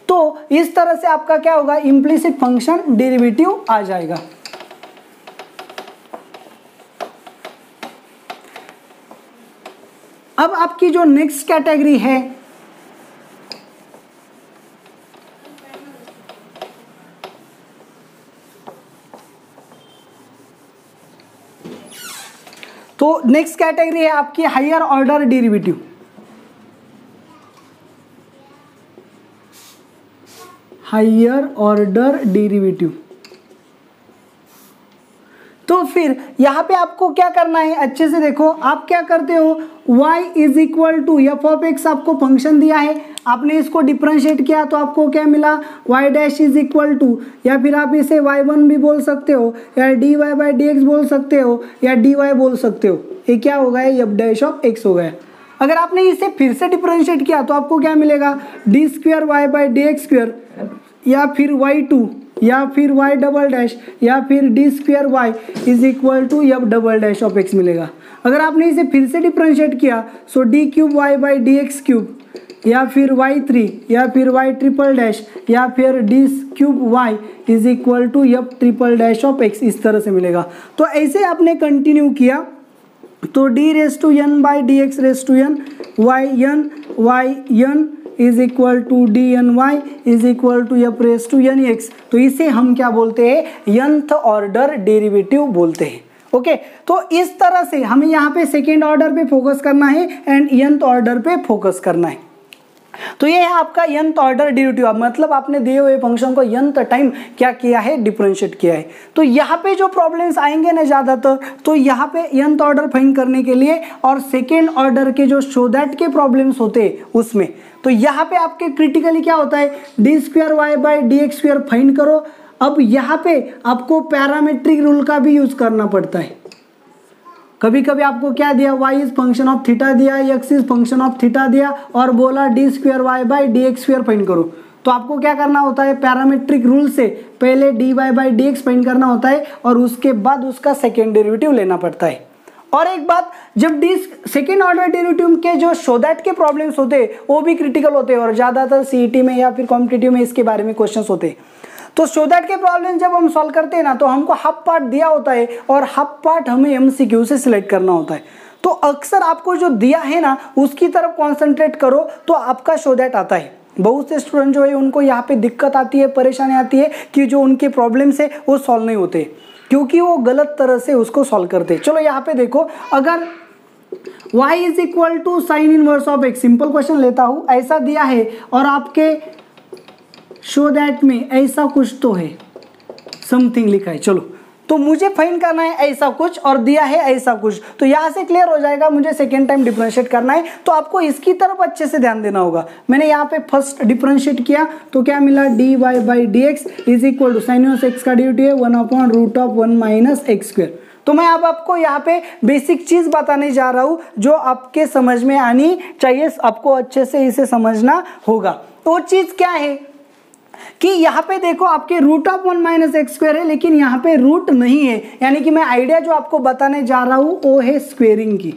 तो इस तरह से आपका क्या होगा, इम्प्लिसिट फंक्शन डेरिवेटिव आ जाएगा। अब आपकी जो नेक्स्ट कैटेगरी है तो नेक्स्ट कैटेगरी है आपकी higher order derivative. Higher order derivative तो फिर यहाँ पे आपको क्या करना है, अच्छे से देखो, आप क्या करते हो, y is equal to F of x आपको फंक्शन दिया है, आपने इसको डिफ्रेंशिएट किया तो आपको क्या मिला, y dash is equal to, या फिर आप इसे y वन भी बोल सकते हो, या dy y by D x बोल सकते हो, या dy बोल सकते हो। ये क्या हो गया, एफ डैश ऑफ एक्स हो गया। अगर आपने इसे फिर से डिफ्रेंशिएट किया तो आपको क्या मिलेगा, d square y by D x square, या फिर y टू, या फिर y डबल डैश, या फिर d square y is equal to f double dash of x मिलेगा। अगर आपने इसे फिर से डिफ्रेंशिएट किया so d cube y by D x cube, या फिर वाई थ्री, या फिर वाई ट्रिपल डैश, या फिर d cube y is equal to f triple dash of x, इस तरह से मिलेगा। तो ऐसे आपने कंटिन्यू किया तो d raise to n by D x raise to n, y n y n is equal to d n y is equal to f raise to n x. तो इसे हम क्या बोलते हैं, nth ऑर्डर डेरिवेटिव बोलते हैं। Okay okay, तो इस तरह से हमें यहाँ पे सेकेंड ऑर्डर पे फोकस करना है एंड nth ऑर्डर पे फोकस करना है। तो ये है आपका nth ऑर्डर डेरिवेटिव, मतलब आपने दिए हुए फंक्शन को nth टाइम क्या किया है, डिफरेंशिएट किया है। तो यहाँ पे जो प्रॉब्लम्स आएंगे ना ज़्यादातर, तो यहाँ पे nth ऑर्डर फाइंड करने के लिए और सेकेंड ऑर्डर के जो शो दैट के प्रॉब्लम्स होते हैं उसमें, तो यहाँ पे आपके क्रिटिकली क्या होता है, d square y by D x square find करो। अब यहाँ पे आपको पैरामेट्रिक रूल का भी यूज़ करना पड़ता है। कभी कभी आपको क्या दिया, y is function of theta दिया, x is function of theta दिया और बोला d square y by D x square find करो, तो आपको क्या करना होता है, पैरामेट्रिक रूल से पहले d Y by D x find करना होता है और उसके बाद उसका सेकेंड डेरिवेटिव लेना पड़ता है। और एक बात, जब डी सेकेंड ऑर्डर डेरिवेटिव के जो शो दैट के प्रॉब्लम्स होते हैं वो भी क्रिटिकल होते हैं और ज़्यादातर सीईटी में या फिर कॉम्पिटिटिव में इसके बारे में क्वेश्चन होते हैं। तो शो दैट के प्रॉब्लम जब हम सॉल्व करते हैं ना, तो हमको हाफ पार्ट दिया होता है और हाफ पार्ट हमें एमसीक्यू से सिलेक्ट करना होता है। तो अक्सर आपको जो दिया है ना उसकी तरफ कॉन्सेंट्रेट करो तो आपका शो दैट आता है। बहुत से स्टूडेंट जो है उनको यहाँ पे दिक्कत आती है, परेशानी आती है कि जो उनके प्रॉब्लम्स है वो सॉल्व नहीं होते क्योंकि वो गलत तरह से उसको सॉल्व करते हैं। चलो यहाँ पे देखो, अगर y is equal to sine inverse of x, simple question लेता हूँ, ऐसा दिया है और आपके शो दैट में ऐसा कुछ तो है, समथिंग लिखा है। चलो तो मुझे फाइंड करना है ऐसा कुछ और दिया है ऐसा कुछ, तो यहाँ से क्लियर हो जाएगा मुझे सेकेंड टाइम डिफरेंशिएट करना है। तो आपको इसकी तरफ अच्छे से ध्यान देना होगा। मैंने यहाँ पे फर्स्ट डिफरेंशिएट किया तो क्या मिला, d Y by D x is equal to sine of x का ड्यूटी है one upon root of one minus x square. तो मैं अब आपको यहाँ पे बेसिक चीज़ बताने जा रहा हूँ जो आपके समझ में आनी चाहिए, आपको अच्छे से इसे समझना होगा। वो चीज़ क्या है कि यहाँ पे देखो आपके root of one minus x square है लेकिन यहाँ पे रूट नहीं है, यानी कि मैं आइडिया जो आपको बताने जा रहा हूँ वो है स्क्वेयरिंग की।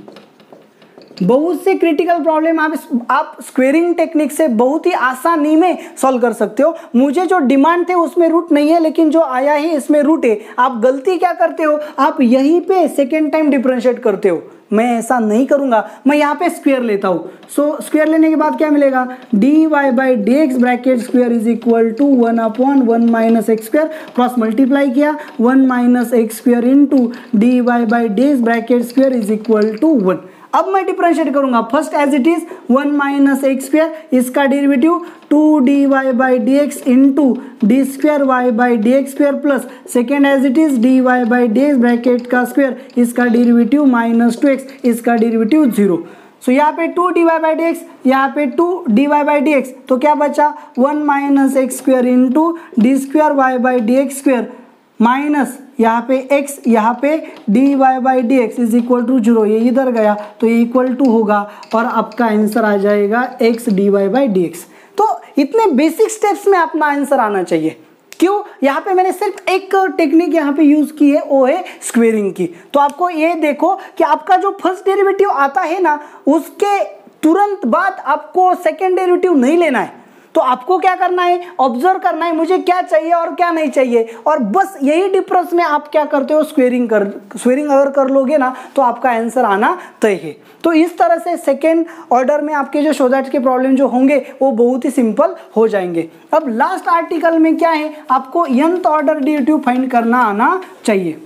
बहुत से क्रिटिकल प्रॉब्लम आप आप स्क्वेयरिंग टेक्निक से बहुत ही आसानी में सॉल्व कर सकते हो। मुझे जो डिमांड थे उसमें रूट नहीं है लेकिन जो आया है इसमें रूट है। आप गलती क्या करते हो, आप यहीं पे सेकेंड टाइम डिफरेंशिएट करते हो। मैं ऐसा नहीं करूंगा, मैं यहाँ पे स्क्वायर लेता हूँ। सो स्क्वायर लेने के बाद क्या मिलेगा, d Y by D x bracket square is equal to one upon one minus x square, cross multiply किया one minus x square into d Y by D x bracket square is equal to one. अब मैं differentiate करूंगा, first as it is one minus x square, इसका derivative two d Y by D x into d square y by D x square plus second as it is d Y by D x bracket का square, इसका derivative minus two x, इसका derivative zero. So यहाँ पे two d Y by D x, यहाँ पे two d Y by D x, तो क्या बचा one minus x square into d square y by D x square minus यहाँ पे x, यहाँ पे d Y by D x is equal to zero. ये इधर गया तो ये इक्वल टू होगा और आपका आंसर आ जाएगा x d Y by D x. तो इतने बेसिक स्टेप्स में अपना आंसर आना चाहिए। क्यों, यहाँ पे मैंने सिर्फ एक टेक्निक यहाँ पे यूज़ की है, वो है स्क्वेयरिंग की। तो आपको ये देखो कि आपका जो फर्स्ट डेरिवेटिव आता है ना उसके तुरंत बाद आपको सेकेंड डेरिवेटिव नहीं लेना है। तो आपको क्या करना है, ऑब्जर्व करना है मुझे क्या चाहिए और क्या नहीं चाहिए, और बस यही डिफरेंस में आप क्या करते हो, स्क्वेयरिंग कर स्क्वेयरिंग अगर कर लोगे ना तो आपका आंसर आना तय है। तो इस तरह से सेकेंड ऑर्डर में आपके जो शो दैट के प्रॉब्लम जो होंगे वो बहुत ही सिंपल हो जाएंगे। अब लास्ट आर्टिकल में क्या है, आपको nth ऑर्डर डेरिवेटिव फाइंड करना आना चाहिए।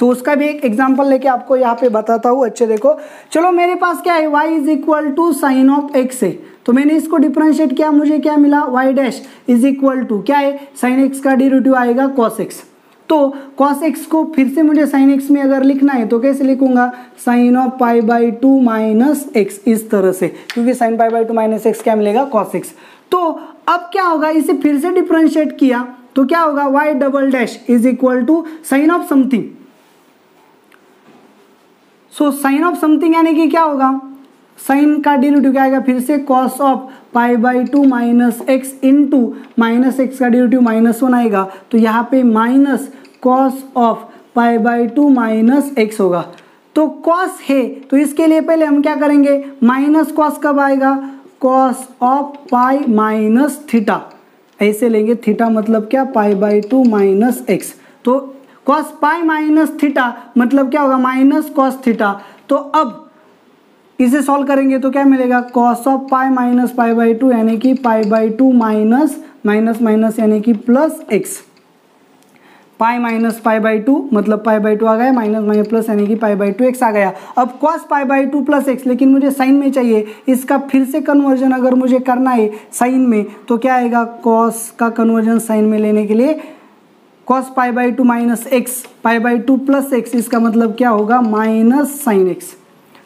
तो उसका भी एक एग्जाम्पल लेके आपको यहाँ पे बताता हूँ। अच्छे देखो, चलो मेरे पास क्या है, y is equal to sine of x है, तो मैंने इसको डिफरेंशिएट किया, मुझे क्या मिला, y dash is equal to क्या है, साइन एक्स का डेरिवेटिव आएगा कॉस एक्स। तो कॉस एक्स को फिर से मुझे साइन एक्स में अगर लिखना है तो कैसे लिखूंगा, sine of pi by two minus x, इस तरह से, क्योंकि sine pi by two minus x क्या मिलेगा, कॉस एक्स। तो अब क्या होगा, इसे फिर से डिफरेंशिएट किया तो क्या होगा, y double dash is equal to sine of something. So sine of something यानी कि क्या होगा, साइन का डेरिवेटिव क्या आएगा, फिर से cos of pi by two minus x into minus x का डेरिवेटिव माइनस वन आएगा, तो यहाँ पे minus cos of pi by two minus x होगा। तो कॉस है तो इसके लिए पहले हम क्या करेंगे, माइनस कॉस कब आएगा, cos of pi minus theta, ऐसे लेंगे, थीटा मतलब क्या, pi by two minus x. तो कॉस पाई माइनस थीटा मतलब क्या होगा, माइनस कॉस थीटा। तो अब इसे सॉल्व करेंगे तो क्या मिलेगा, cos of pi minus pi by two यानी कि pi by two minus minus minus यानी कि plus x, pi minus pi by two मतलब पाई बाई टू आ गया, माइनस माइनस प्लस यानी कि पाई बाई टू एक्स आ गया। अब cos pi by two plus x, लेकिन मुझे साइन में चाहिए, इसका फिर से कन्वर्जन अगर मुझे करना है साइन में तो क्या आएगा, कॉस का कन्वर्जन साइन में लेने के लिए cos pi by two minus x pi by two plus x, इसका मतलब क्या होगा माइनस साइन एक्स।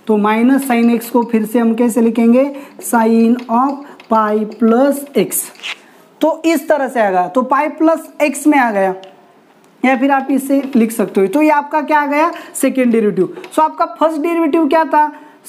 तो माइनस साइन एक्स को फिर से हम कैसे लिखेंगे, sine of pi plus x. तो इस तरह से आ गया, तो पाई प्लस एक्स में आ गया, या फिर आप इसे लिख सकते हो। तो ये आपका क्या आ गया सेकेंड डेरिवेटिव। सो आपका फर्स्ट डेरिवेटिव क्या था,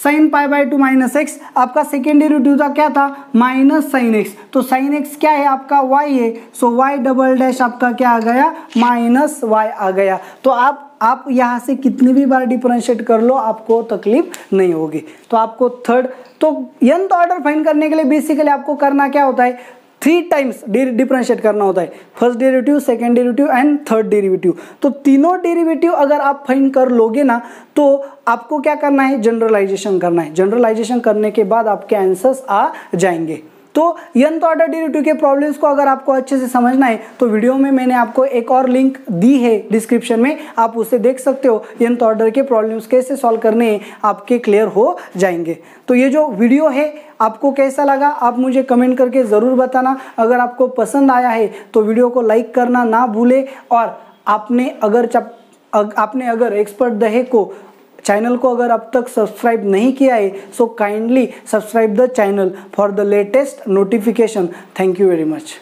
sine pi by two minus x. आपका सेकेंड डेरिवेटिव था क्या था, माइनस साइन एक्स। तो साइन एक्स क्या है आपका वाई है, सो वाई डबल डैश आपका क्या आ गया माइनस वाई आ गया। तो आप आप यहाँ से कितनी भी बार डिफरेंशिएट कर लो आपको तकलीफ नहीं होगी। तो आपको थर्ड तो nth ऑर्डर फाइंड करने के लिए बेसिकली आपको करना क्या होता है, थ्री टाइम्स डिफरेंशिएट करना होता है, first derivative, second derivative and third derivative. तो तीनों डेरिवेटिव अगर आप फाइंड कर लोगे ना तो आपको क्या करना है, जनरलाइजेशन करना है। जनरलाइजेशन करने के बाद आपके आंसर्स आ जाएंगे। तो nth ऑर्डर डेरिवेटिव के प्रॉब्लम्स को अगर आपको अच्छे से समझना है तो वीडियो में मैंने आपको एक और लिंक दी है डिस्क्रिप्शन में, आप उसे देख सकते हो। nth ऑर्डर के प्रॉब्लम्स कैसे सॉल्व करने हैं आपके क्लियर हो जाएंगे। तो ये जो वीडियो है आपको कैसा लगा आप मुझे कमेंट करके ज़रूर बताना। अगर आपको पसंद आया है तो वीडियो को लाइक करना ना भूले, और आपने अगर चप अग, आपने अगर एक्सपर्ट दहे को चैनल को अगर अब तक सब्सक्राइब नहीं किया है so kindly subscribe the channel for the latest notification. Thank you very much.